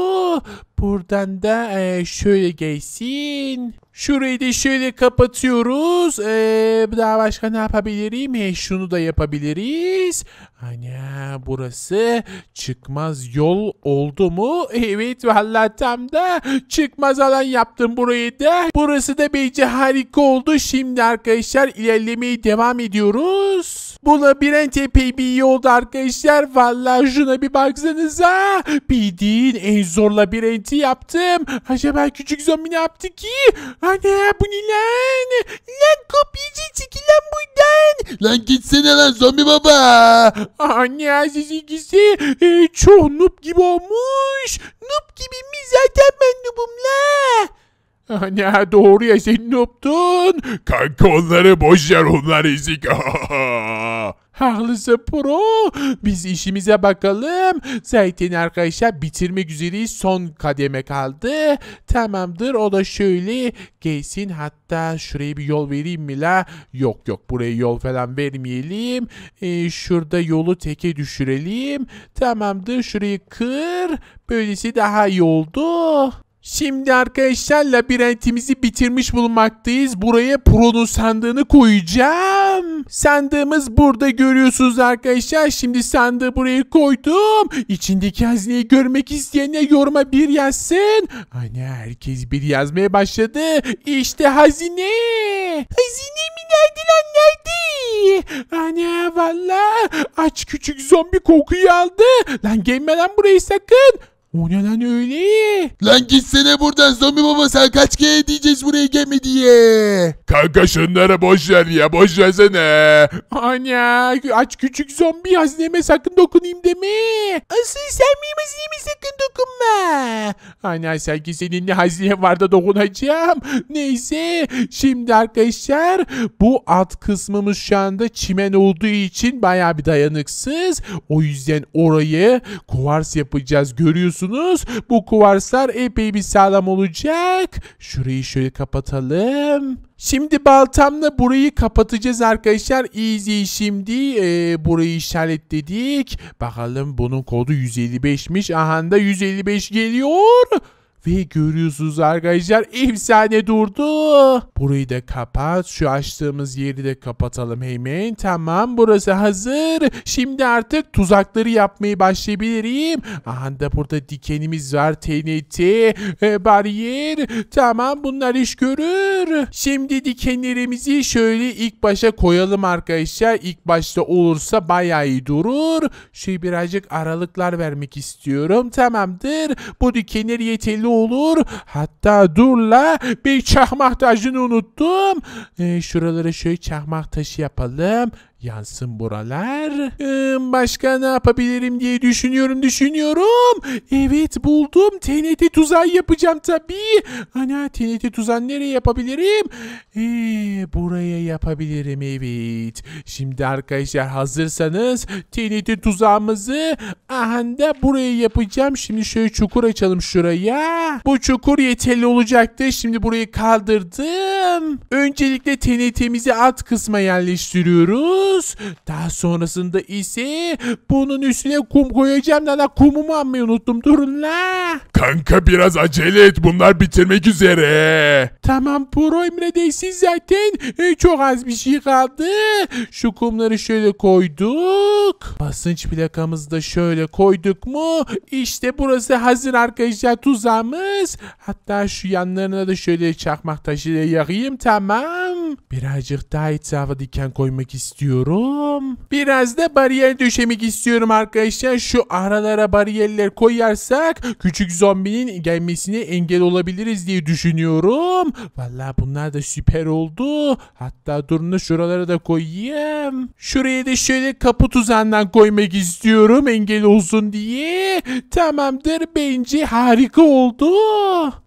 Buradan da e, şöyle gelsin. Şurayı da şöyle kapatıyoruz. E, daha başka ne yapabilirim? E, şunu da yapabiliriz. Ana burası çıkmaz yol oldu mu? Evet vallahi tam da çıkmaz alan yaptım burayı da. Burası da bence harika oldu. Şimdi arkadaşlar ilerlemeye devam ediyoruz. Bu labirent epey bir iyi oldu arkadaşlar. Vallahi şuna bir baksanıza. Bildiğin en zor labirenti yaptım. Acaba küçük zombi ne yaptı ki? Ana bu ne lan? Lan kopyacı çekil lan buradan. Lan gitsene lan Zombi Baba. Ana siz ikisi e, çok noob gibi olmuş. Noob gibi mi? Zaten ben noobum la. Ana doğru ya, sen noobdun. Kanka onları boş ver, onlar ezik. Haklısın pro. Biz işimize bakalım. Zaten arkadaşlar bitirmek üzereyiz. Son kademe kaldı. Tamamdır. O da şöyle gelsin. Hatta şuraya bir yol vereyim mi la? Yok yok. Buraya yol falan vermeyelim. Ee, şurada yolu teke düşürelim. Tamamdır. Şurayı kır. Böylesi daha iyi oldu. Şimdi arkadaşlar labirentimizi bitirmiş bulunmaktayız. Buraya Pro'nun sandığını koyacağım. Sandığımız burada görüyorsunuz arkadaşlar. Şimdi sandığı buraya koydum. İçindeki hazineyi görmek isteyenler yoruma bir yazsın. Ana, herkes bir yazmaya başladı. İşte hazine. Hazine mi? Nerede lan, nerede? Ana valla aç küçük zombi kokuyu aldı. Lan gelme lan buraya sakın. O ne lan öyle? Lan gitsene buradan zombi baba, sen kaç kere diyeceğiz buraya gelme diye. Kanka şunları boş ver ya, boş versene. Ana aç küçük zombi, hazineme sakın dokunayım deme. Asıl sen benim hazineme sakın dokunma. Ana sanki seninle hazinem var da dokunacağım. Neyse şimdi arkadaşlar bu alt kısmımız şu anda çimen olduğu için bayağı bir dayanıksız. O yüzden orayı kuvars yapacağız, görüyorsunuz. Bu kuvarslar epey bir sağlam olacak. Şurayı şöyle kapatalım. Şimdi baltamla burayı kapatacağız arkadaşlar. Easy şimdi. E, burayı işaretledik. Bakalım bunun kodu yüz elli beşmiş. Aha da yüz elli beş geliyor. Ve görüyorsunuz arkadaşlar efsane durdu. Burayı da kapat. Şu açtığımız yeri de kapatalım hemen. Tamam, burası hazır. Şimdi artık tuzakları yapmayı başlayabilirim. Aha da burada dikenimiz var. T N T, e, bariyer. Tamam, bunlar iş görür. Şimdi dikenlerimizi şöyle ilk başa koyalım arkadaşlar. İlk başta olursa bayağı iyi durur. Şöyle birazcık aralıklar vermek istiyorum. Tamamdır. Bu dikenler yeterli olur. Hatta dur la, bir çakmak taşını unuttum. Ee, şuralara şöyle çakmak taşı yapalım. Yansın buralar. Ee, başka ne yapabilirim diye düşünüyorum düşünüyorum. Evet buldum. T N T tuzağı yapacağım tabii. Ana T N T tuzağı nereye yapabilirim? Ee, buraya yapabilirim evet. Şimdi arkadaşlar hazırsanız T N T tuzağımızı aha da buraya yapacağım. Şimdi şöyle çukur açalım şuraya. Bu çukur yeterli olacaktı. Şimdi burayı kaldırdım. Öncelikle T N T'mizi alt kısma yerleştiriyoruz. Daha sonrasında ise bunun üstüne kum koyacağım. Daha kumumu almayı unuttum. Durun la. Kanka biraz acele et. Bunlar bitirmek üzere. Tamam pro, emredeysiz zaten. E, çok az bir şey kaldı. Şu kumları şöyle koyduk. Basınç plakamızı da şöyle koyduk mu? İşte burası hazır arkadaşlar tuzağımız. Hatta şu yanlarına da şöyle çakmak taşıyla yakayım. Tamam. Birazcık daha etrafa diken koymak istiyorum. Biraz da bariyer döşemek istiyorum arkadaşlar. Şu aralara bariyerler koyarsak küçük zombinin gelmesine engel olabiliriz diye düşünüyorum. Vallahi bunlar da süper oldu. Hatta durun da şuralara da koyayım. Şuraya da şöyle kapı tuzağından koymak istiyorum engel olsun diye. Tamamdır, bence harika oldu.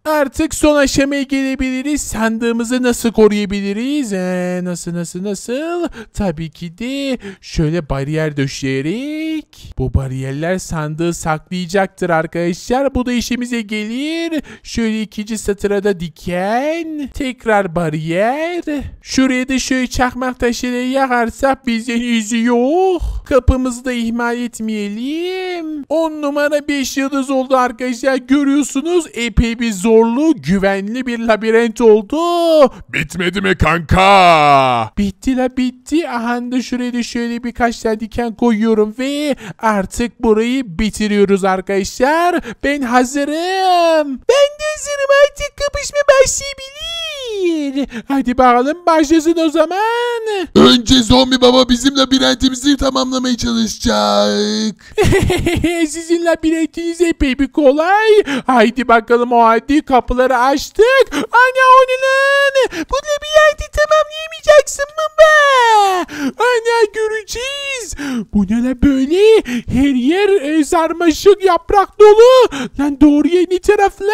Artık son aşamaya gelebiliriz. Sandığımızı nasıl koruyabiliriz? Ee, nasıl nasıl nasıl? Tabii ki de şöyle bariyer döşeyerek. Bu bariyerler sandığı saklayacaktır arkadaşlar. Bu da işimize gelir. Şöyle ikinci satıra da diken. Tekrar bariyer. Şuraya da şöyle çakmak taşıyla yakarsak bizden izi yok. Kapımızı da ihmal etmeyelim. on numara beş yıldız oldu arkadaşlar. Görüyorsunuz epey bir zor. Zorlu, güvenli bir labirent oldu. Bitmedi mi kanka? Bitti la bitti. Aha da şuraya da şöyle birkaç tane diken koyuyorum ve artık burayı bitiriyoruz arkadaşlar. Ben hazırım. Ben de hazırım, artık kapışma başlayabilir. Hadi bakalım başlasın o zaman. Önce zombi baba bizim labirentimizi tamamlamaya çalışacak. Sizin labirentiniz epey bir kolay. Haydi bakalım o halde kapıları açtık. Ana o ne lan? Bu labirenti tamamlayamayacaksın baba. Ana göreceğiz. Bu ne lan böyle? Her yer sarmaşık yaprak dolu. Lan doğru yeni tarafla.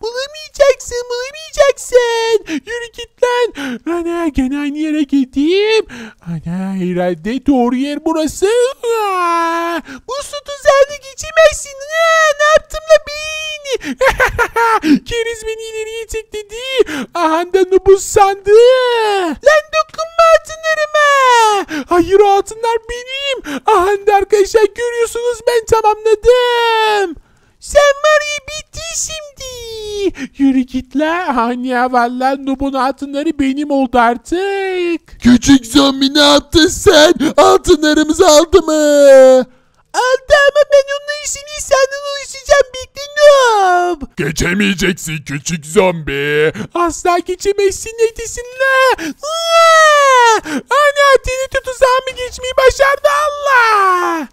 Bulamayacaksın bulamayacaksın. lan. Yürü git lan. Ana gene aynı yere gideyim. Ana herhalde doğru yer burası. Aa, bu su tuzağına geçemezsin. Aa, ne yaptım la beni? Keriz beni ileriye çekledi. Ahanda nubuz sandı. Lan dokunma altınlarıma. Hayır o altınlar benim. Ahanda arkadaşlar görüyorsunuz ben tamamladım. Sen var ya bittin şimdi. Yürü git la. Hani valla nubun altınları benim oldu artık. Küçük zombi ne yaptın sen? Altınlarımızı aldı mı? Aldı ama ben onun işini senden ulaşacağım. Bekle noob. Geçemeyeceksin küçük zombi. Asla geçemezsin. Neydesin la? Ana tenete tuzağa mı geçmeyi başardı Allah.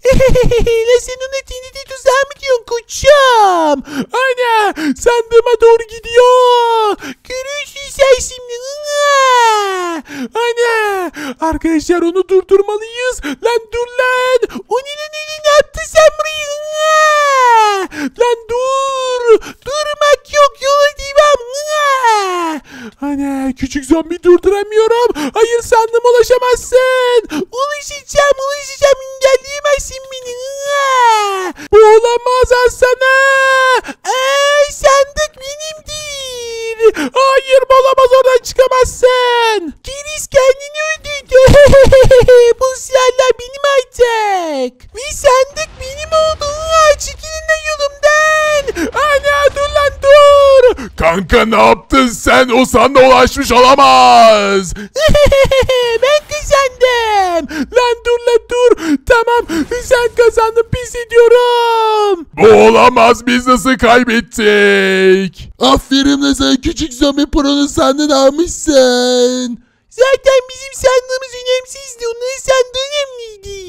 La sen ona tenete tuzağa mı diyorsun koçum? Ana sandığıma doğru gidiyor. Görürsün sen şimdi. Ana arkadaşlar onu durdurmalıyız. Lan dur lan. O nilin elini attı sen buraya. Lan dur. Durmak yok yola devam. Ana küçük zombi durduramıyorum. Hayır sandım ulaşamazsın. Ulaşacağım ulaşacağım. Engelleyemezsin beni. Bu olamaz Aslan'a. Ay sandık benimdir. Hayır bu olamaz oradan çıkamazsın. Keriz kendini öldürdü. Bu silahlar benim artık. Ve sandık benim oldu. Çekilin de yolumdan. Ana dur lan dur. Kanka ne yaptın sen? O sandığa ulaşmış olamaz. Ben kazandım. Lan dur lan dur. Tamam sen kazandın pis ediyorum. Bu olamaz biz nasıl kaybettik? Aferin de sana küçük zombi pronun sandığını almışsın. Zaten bizim sandığımız önemsizdi. Onların sandığı önemliydi.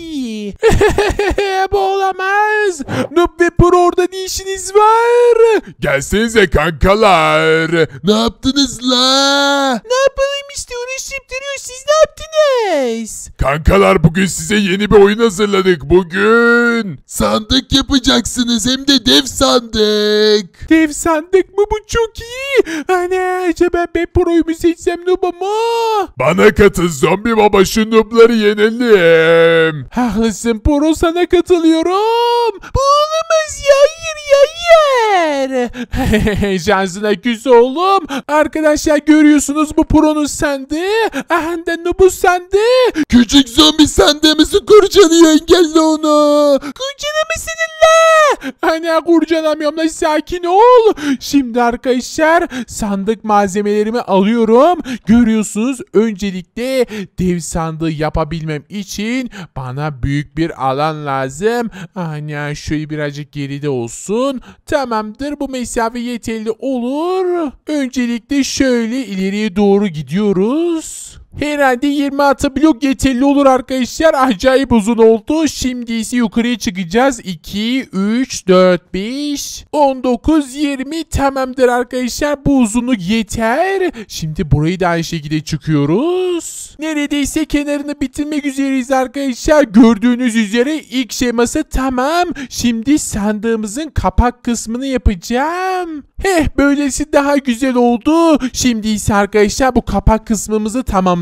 Bu olamaz. Noob ve Pro orada ne işiniz var? Gelsenize kankalar. Ne yaptınız la? Ne yapalım işte uğraşıp duruyor. Siz ne yaptınız? Kankalar bugün size yeni bir oyun hazırladık. Bugün sandık yapacaksınız. Hem de dev sandık. Dev sandık mı? Bu çok iyi. Ana acaba ben Pro'yu mu seçsem Noob ama? Bana katıl zombi baba şu noobları yenelim. Haklısın Pro sana katılıyorum. Bu olamaz ya hayır ya yer. Şansına küs oğlum. Arkadaşlar görüyorsunuz bu Pro'nun sandığı. Ahanda noob'un sandığı. Küçük zombi sandığımızı kurcalıyor engelle onu. Kurcalamasın la. Ana kurcalamıyorum la sakin ol. Şimdi arkadaşlar sandık malzemelerimi alıyorum. Görüyorsunuz. Öncelikle dev sandığı yapabilmem için bana büyük bir alan lazım. Aynen şöyle birazcık geride olsun. Tamamdır bu mesafe yeterli olur. Öncelikle şöyle ileriye doğru gidiyoruz. Herhalde yirmi altı blok yeterli olur arkadaşlar. Acayip uzun oldu. Şimdi ise yukarıya çıkacağız. iki, üç, dört, beş, on dokuz, yirmi tamamdır arkadaşlar. Bu uzunluk yeter. Şimdi burayı da aynı şekilde çıkıyoruz. Neredeyse kenarını bitirmek üzereyiz arkadaşlar. Gördüğünüz üzere ilk şeması tamam. Şimdi sandığımızın kapak kısmını yapacağım. Heh böylesi daha güzel oldu. Şimdi ise arkadaşlar bu kapak kısmımızı tamam.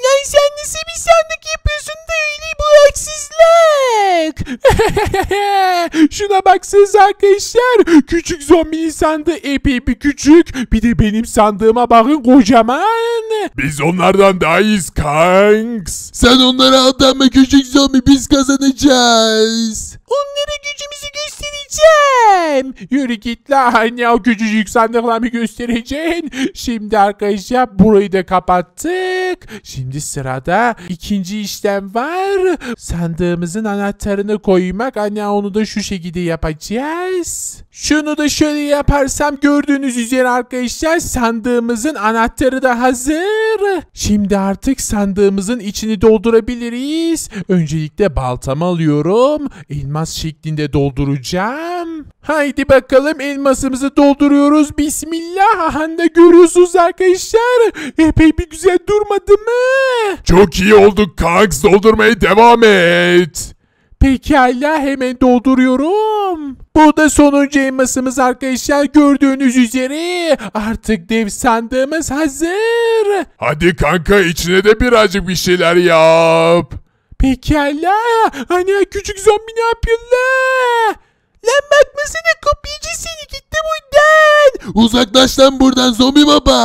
Lan sen nasıl bir sandık yapıyorsun da öyle bu haksızlık. Şuna baksanız arkadaşlar. Küçük zombinin sandığı epey bir küçük. Bir de benim sandığıma bakın kocaman. Biz onlardan daha iyiyiz kanks. Sen onlara aldanma küçük zombi biz kazanacağız. Onlara gücümüzü göstereceğim. Yürü git la anne o küçücük sandıkla bir göstereceksin. Şimdi arkadaşlar burayı da kapattık. Şimdi sırada ikinci işlem var. Sandığımızın anahtarını koymak. Anne onu da şu şekilde yapacağız. Şunu da şöyle yaparsam gördüğünüz üzere arkadaşlar sandığımızın anahtarı da hazır. Şimdi artık sandığımızın içini doldurabiliriz. Öncelikle baltamı alıyorum. Elmas şeklinde dolduracağım. Haydi bakalım elmasımızı dolduruyoruz. Bismillah. Ahanda görüyorsunuz arkadaşlar. Epey bir güzel durmadı mı? Çok iyi olduk kanks. Doldurmaya devam et. Pekala hemen dolduruyorum. Bu da sonuncu elmasımız arkadaşlar. Gördüğünüz üzere artık dev sandığımız hazır. Hadi kanka içine de birazcık bir şeyler yap. Pekala. Hani küçük zombi ne yapıyor la? Lan bakmasana kopyacı seni, gitti buradan. Uzaklaş lan buradan zombi baba.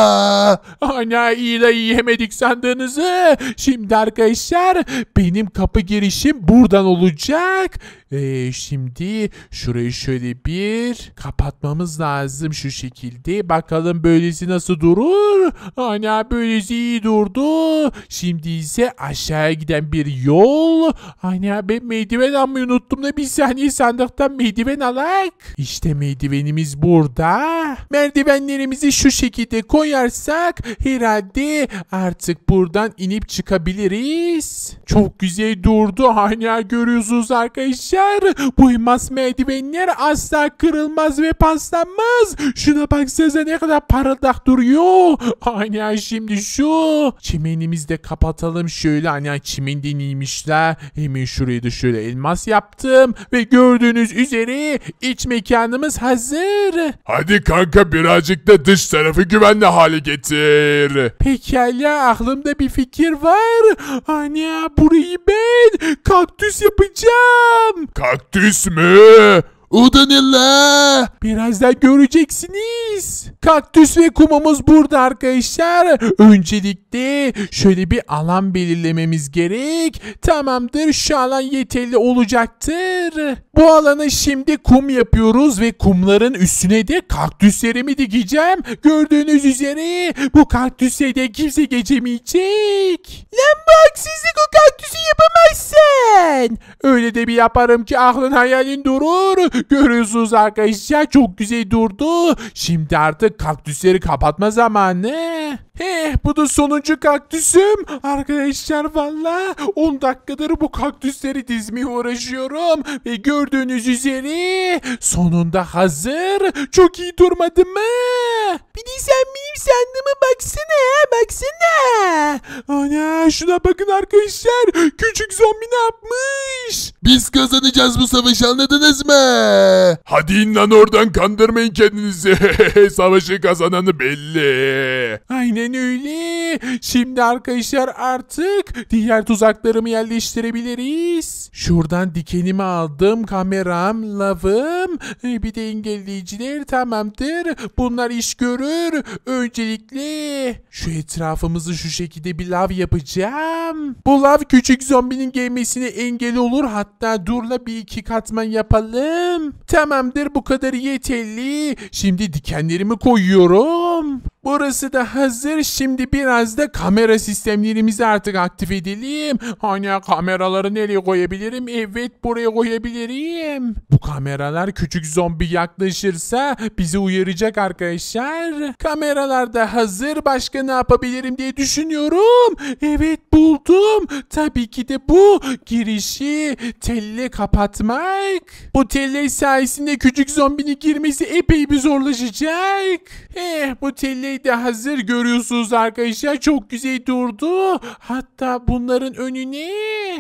Ana iyi la, yiyemedik sandığınızı. Şimdi arkadaşlar benim kapı girişim buradan olacak. Ee, şimdi şurayı şöyle bir kapatmamız lazım şu şekilde. Bakalım böylesi nasıl durur. Ana böylesi iyi durdu. Şimdi ise aşağıya giden bir yol. Ana ben merdiven almayı unuttum da bir saniye, sandıktan merdiven alak. İşte merdivenimiz burada. Merdivenlerimizi şu şekilde koyarsak herhalde artık buradan inip çıkabiliriz. Çok güzel durdu. Ana görüyorsunuz arkadaşlar. Bu elmas merdivenler asla kırılmaz ve paslanmaz. Şuna baksanıza ne kadar parıldak duruyor. Aynen şimdi şu çimenimizi de kapatalım şöyle. Aynen çimen deneymişler. Hemen şurayı da şöyle elmas yaptım. Ve gördüğünüz üzere iç mekanımız hazır. Hadi kanka birazcık da dış tarafı güvenli hale getir. Pekala aklımda bir fikir var. Aynen burayı ben kaktüs yapacağım. Kaktüs mü? O da ne la? Birazdan göreceksiniz. Kaktüs ve kumumuz burada arkadaşlar. Öncelikle şöyle bir alan belirlememiz gerek. Tamamdır, şu alan yeterli olacaktır. Bu alanı şimdi kum yapıyoruz ve kumların üstüne de kaktüslerimi dikeceğim. Gördüğünüz üzere bu kaktüse de kimse geçemeyecek. Lan bak sizi o kaktüsü yapamazsın. Öyle de bir yaparım ki aklın hayalin durur. Görüyorsunuz arkadaşlar çok güzel durdu. Şimdi artık kaktüsleri kapatma zamanı. Heh, bu da sonuncu kaktüsüm. Arkadaşlar valla on dakikadır bu kaktüsleri dizmeye uğraşıyorum. Ve gördüğünüz üzere sonunda hazır. Çok iyi durmadı mı? Bir de sen benim sandığıma baksana. Baksana. Ana şuna bakın arkadaşlar. Küçük zombi ne yapmış? Biz kazanacağız bu savaşı, anladınız mı? Hadi in lan oradan, kandırmayın kendinizi. Savaşı kazananı belli. Aynen öyle. Şimdi arkadaşlar artık diğer tuzaklarımı yerleştirebiliriz. Şuradan dikenimi aldım. Kameram, lavım, bir de engelleyiciler, tamamdır. Bunlar iş görür. Öncelikle şu etrafımızı şu şekilde bir lav yapacağım. Bu lav küçük zombinin gelmesine engel olur. Hatta durla bir iki katman yapalım. Tamamdır, bu kadar yeterli. Şimdi dikenlerimi koyuyorum. Burası da hazır. Şimdi biraz da kamera sistemlerimizi artık aktif edelim. Hani kameraları nereye koyabilirim? Evet, buraya koyabilirim. Bu kameralar küçük zombi yaklaşırsa bizi uyaracak arkadaşlar. Kameralar da hazır. Başka ne yapabilirim diye düşünüyorum. Evet, buldum. Tabii ki de bu girişi telle kapatmak. Bu telle sayesinde küçük zombinin girmesi epey bir zorlaşacak. Eh, bu telle de hazır, görüyorsunuz arkadaşlar çok güzel durdu. Hatta bunların önüne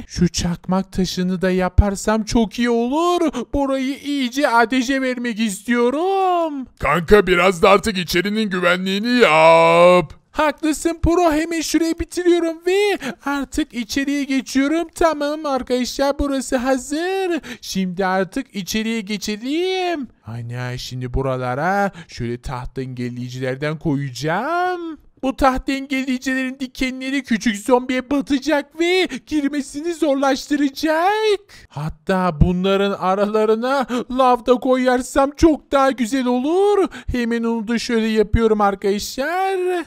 şu çakmak taşını da yaparsam çok iyi olur. Burayı iyice ateşe vermek istiyorum. Kanka biraz da artık içerinin güvenliğini yap. Haklısın pro, hemen şurayı bitiriyorum ve artık içeriye geçiyorum. Tamam arkadaşlar burası hazır. Şimdi artık içeriye geçelim. Aynen şimdi buralara şöyle tahta engelleyicilerden koyacağım. Bu tahta engelleyicilerin dikenleri küçük zombiye batacak ve girmesini zorlaştıracak. Hatta bunların aralarına lav da koyarsam çok daha güzel olur. Hemen onu da şöyle yapıyorum arkadaşlar.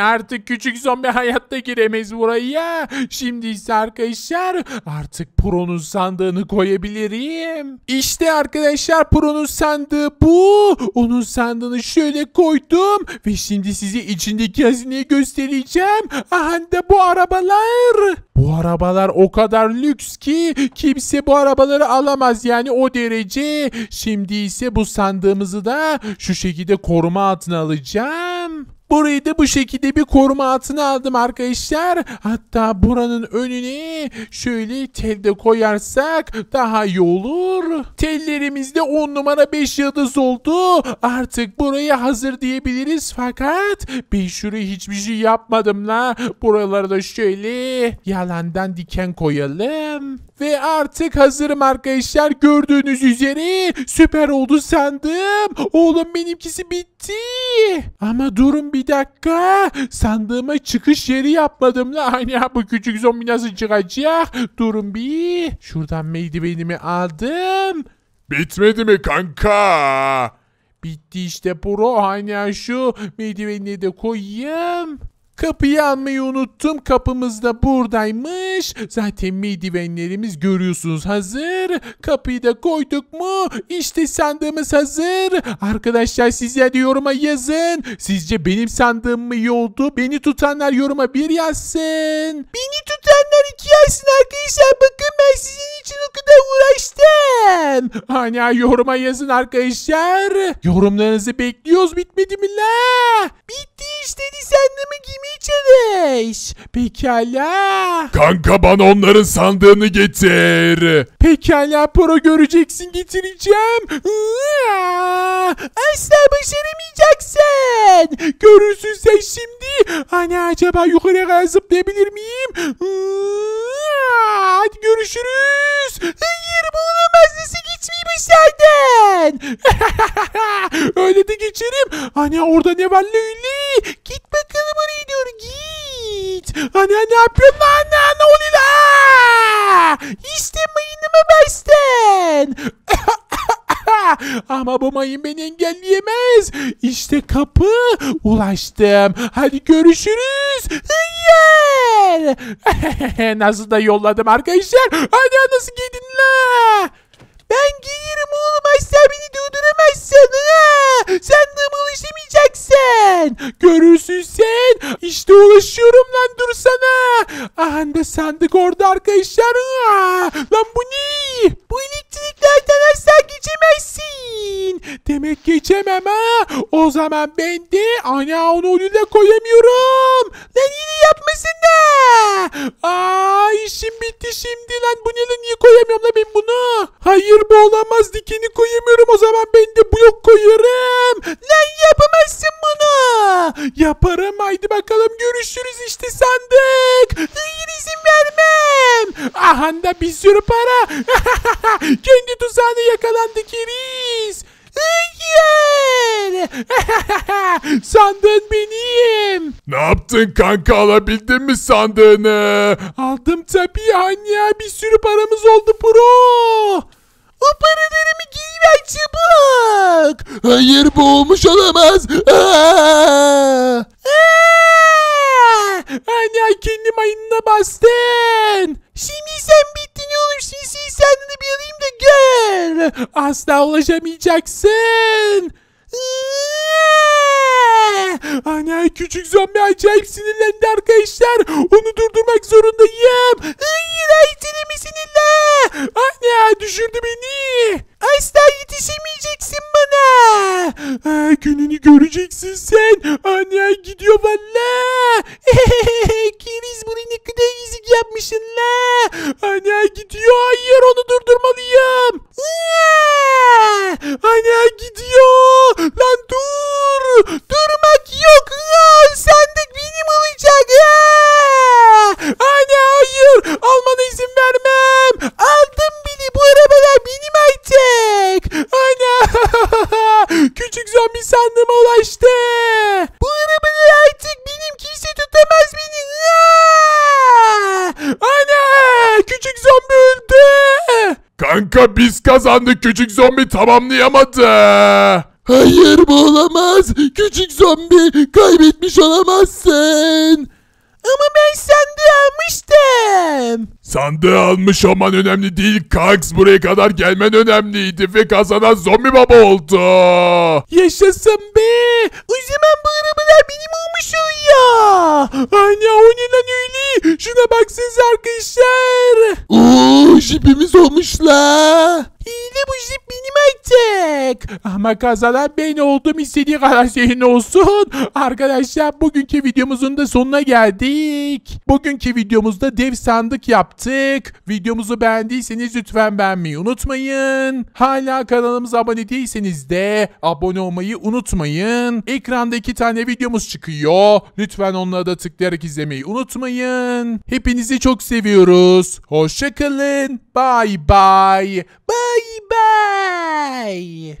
Artık küçük zombi hayatta giremez buraya. Şimdi ise arkadaşlar artık Pro'nun sandığını koyabilirim. İşte arkadaşlar Pro'nun sandığı bu. Onun sandığını şöyle koydum ve şimdi sizi içine İçindeki hazineyi göstereceğim. Aha da bu arabalar. Bu arabalar o kadar lüks ki kimse bu arabaları alamaz, yani o derece. Şimdi ise bu sandığımızı da şu şekilde koruma altına alacağım. Burayı da bu şekilde bir koruma altına aldım arkadaşlar. Hatta buranın önüne şöyle tel de koyarsak daha iyi olur. Tellerimizde on numara beş yıldız oldu. Artık buraya hazır diyebiliriz. Fakat ben şuraya hiçbir şey yapmadım la. Buralara da şöyle yalandan diken koyalım. Ve artık hazırım arkadaşlar. Gördüğünüz üzere süper oldu sandım. Oğlum benimkisi bitti. Ama durun bir dakika. Sandığıma çıkış yeri yapmadım la. Hani ya bu küçük zombi nasıl çıkacak? Durun bir. Şuradan meydivenimi aldım. Bitmedi mi kanka? Bitti işte bro. Hani ya şu meydivenini de koyayım. Kapıyı almayı unuttum. Kapımız da buradaymış. Zaten merdivenlerimiz görüyorsunuz hazır. Kapıyı da koyduk mu? İşte sandığımız hazır. Arkadaşlar sizler de yoruma yazın. Sizce benim sandığım mı iyi oldu? Beni tutanlar yoruma bir yazsın. Beni tutanlar iki yazsın arkadaşlar. Bakın ben sizin için o kadar uğraştım. Hani yoruma yazın arkadaşlar. Yorumlarınızı bekliyoruz. Bitmedi mi la? Bitti işte sandığımı kimi çalış. Pekala. Kanka bana onların sandığını getir. Pekala pro göreceksin getireceğim. Asla başaramayacaksın. Görürsün sen şimdi. Ana acaba yukarıya kadar zıplayabilir miyim? Hadi görüşürüz. Hayır bu olamaz. Nasıl geçmeyi başardın? Öyle de geçerim. Ana orada ne var öyle? Git bakalım oraya doğru git. Ana ne yapıyorsun lan? Ana o ne la? İşte mayınıma bastın. Ama bu mayın beni engelleyemez. İşte kapı ulaştım. Hadi görüşürüz. Hayır. Nasıl da yolladım arkadaşlar. Hadi nasıl gidin la? Ben giyerim oğlum. Asla beni durduramazsın. Sandığıma ulaşamayacaksın. Görürsün sen. İşte ulaşıyorum lan dursana. Aha da sandık orada arkadaşlar. Lan bu ne? Bu elektriklerden asla geçemezsin. Demek geçemem ha. O zaman ben de ana onu önüne koyamıyorum. Lan yine yapmasın da. Aa işim bitti şimdi lan. Bu ne lan? Niye koyamıyorum lan ben bunu? Hayır. Bu olamaz, dikeni koyamıyorum. O zaman ben de blok koyarım. Lan yapamazsın bunu. Yaparım. Haydi bakalım görüşürüz. İşte sandık. Hayır izin vermem. Aha da bir sürü para. Kendi tuzağına yakalandı keriz. Hayır. Sandığın benim. Ne yaptın kanka, alabildin mi sandığını? Aldım tabii anne. Bir sürü paramız oldu pro. O paralarımı geri ver çabuk. Hayır bu olmuş olamaz. Aa! Aa! Anne kendi mayınına bastın. Şimdi sen bittin oğlum. Şimdi sen de bir alayım da gör. Asla ulaşamayacaksın. Ana küçük zombi acayip sinirlendi arkadaşlar. Onu durdurmak zorundayım. Hayır aytenimi sinirle. Ana düşürdü beni. Asla yetişemeyeceksin bana. Aa, gününü göreceksin sen. Ana gidiyor valla. Keriz bunu ne kadar yüzük yapmışsın la. Ana gidiyor. Hayır onu durdurmalıyım. Aa, ana gidiyor. Lan dur. Durmak yok. Aa, sandık benim olacak. Aa, ana hayır. Almana izin vermem. Aldım beni. Bu arabalar benim artık. Ana. Küçük zombi sandığıma ulaştı. Bu arabalar artık benim. Kimse tutamaz beni. Aa, ana. Küçük zombi öldü. Kanka biz kazandık. Küçük zombi tamamlayamadı. Hayır bu olamaz. Küçük zombi kaybetmiş olamazsın. Ama ben sandığı almıştım. Sandığı almış olman önemli değil. Kax buraya kadar gelmen önemliydi. Ve kazanan zombi baba oldu. Yaşasın be. O zaman bu arabalar benim olmuş oluyor. Anne o ne lan öyle. Şuna baksanız arkadaşlar. Ooo jipimiz olmuş la. İyi de bu jip benim artık. demek. Ama kazanan ben oldum, istediği kadar senin olsun. Arkadaşlar bugünkü videomuzun da sonuna geldik. Bugünkü videomuzda dev sandık yaptık. Videomuzu beğendiyseniz lütfen beğenmeyi unutmayın. Hala kanalımıza abone değilseniz de abone olmayı unutmayın. Ekranda iki tane videomuz çıkıyor. Lütfen onlara da tıklayarak izlemeyi unutmayın. Hepinizi çok seviyoruz. Hoşçakalın. Bye bye. Bye bye.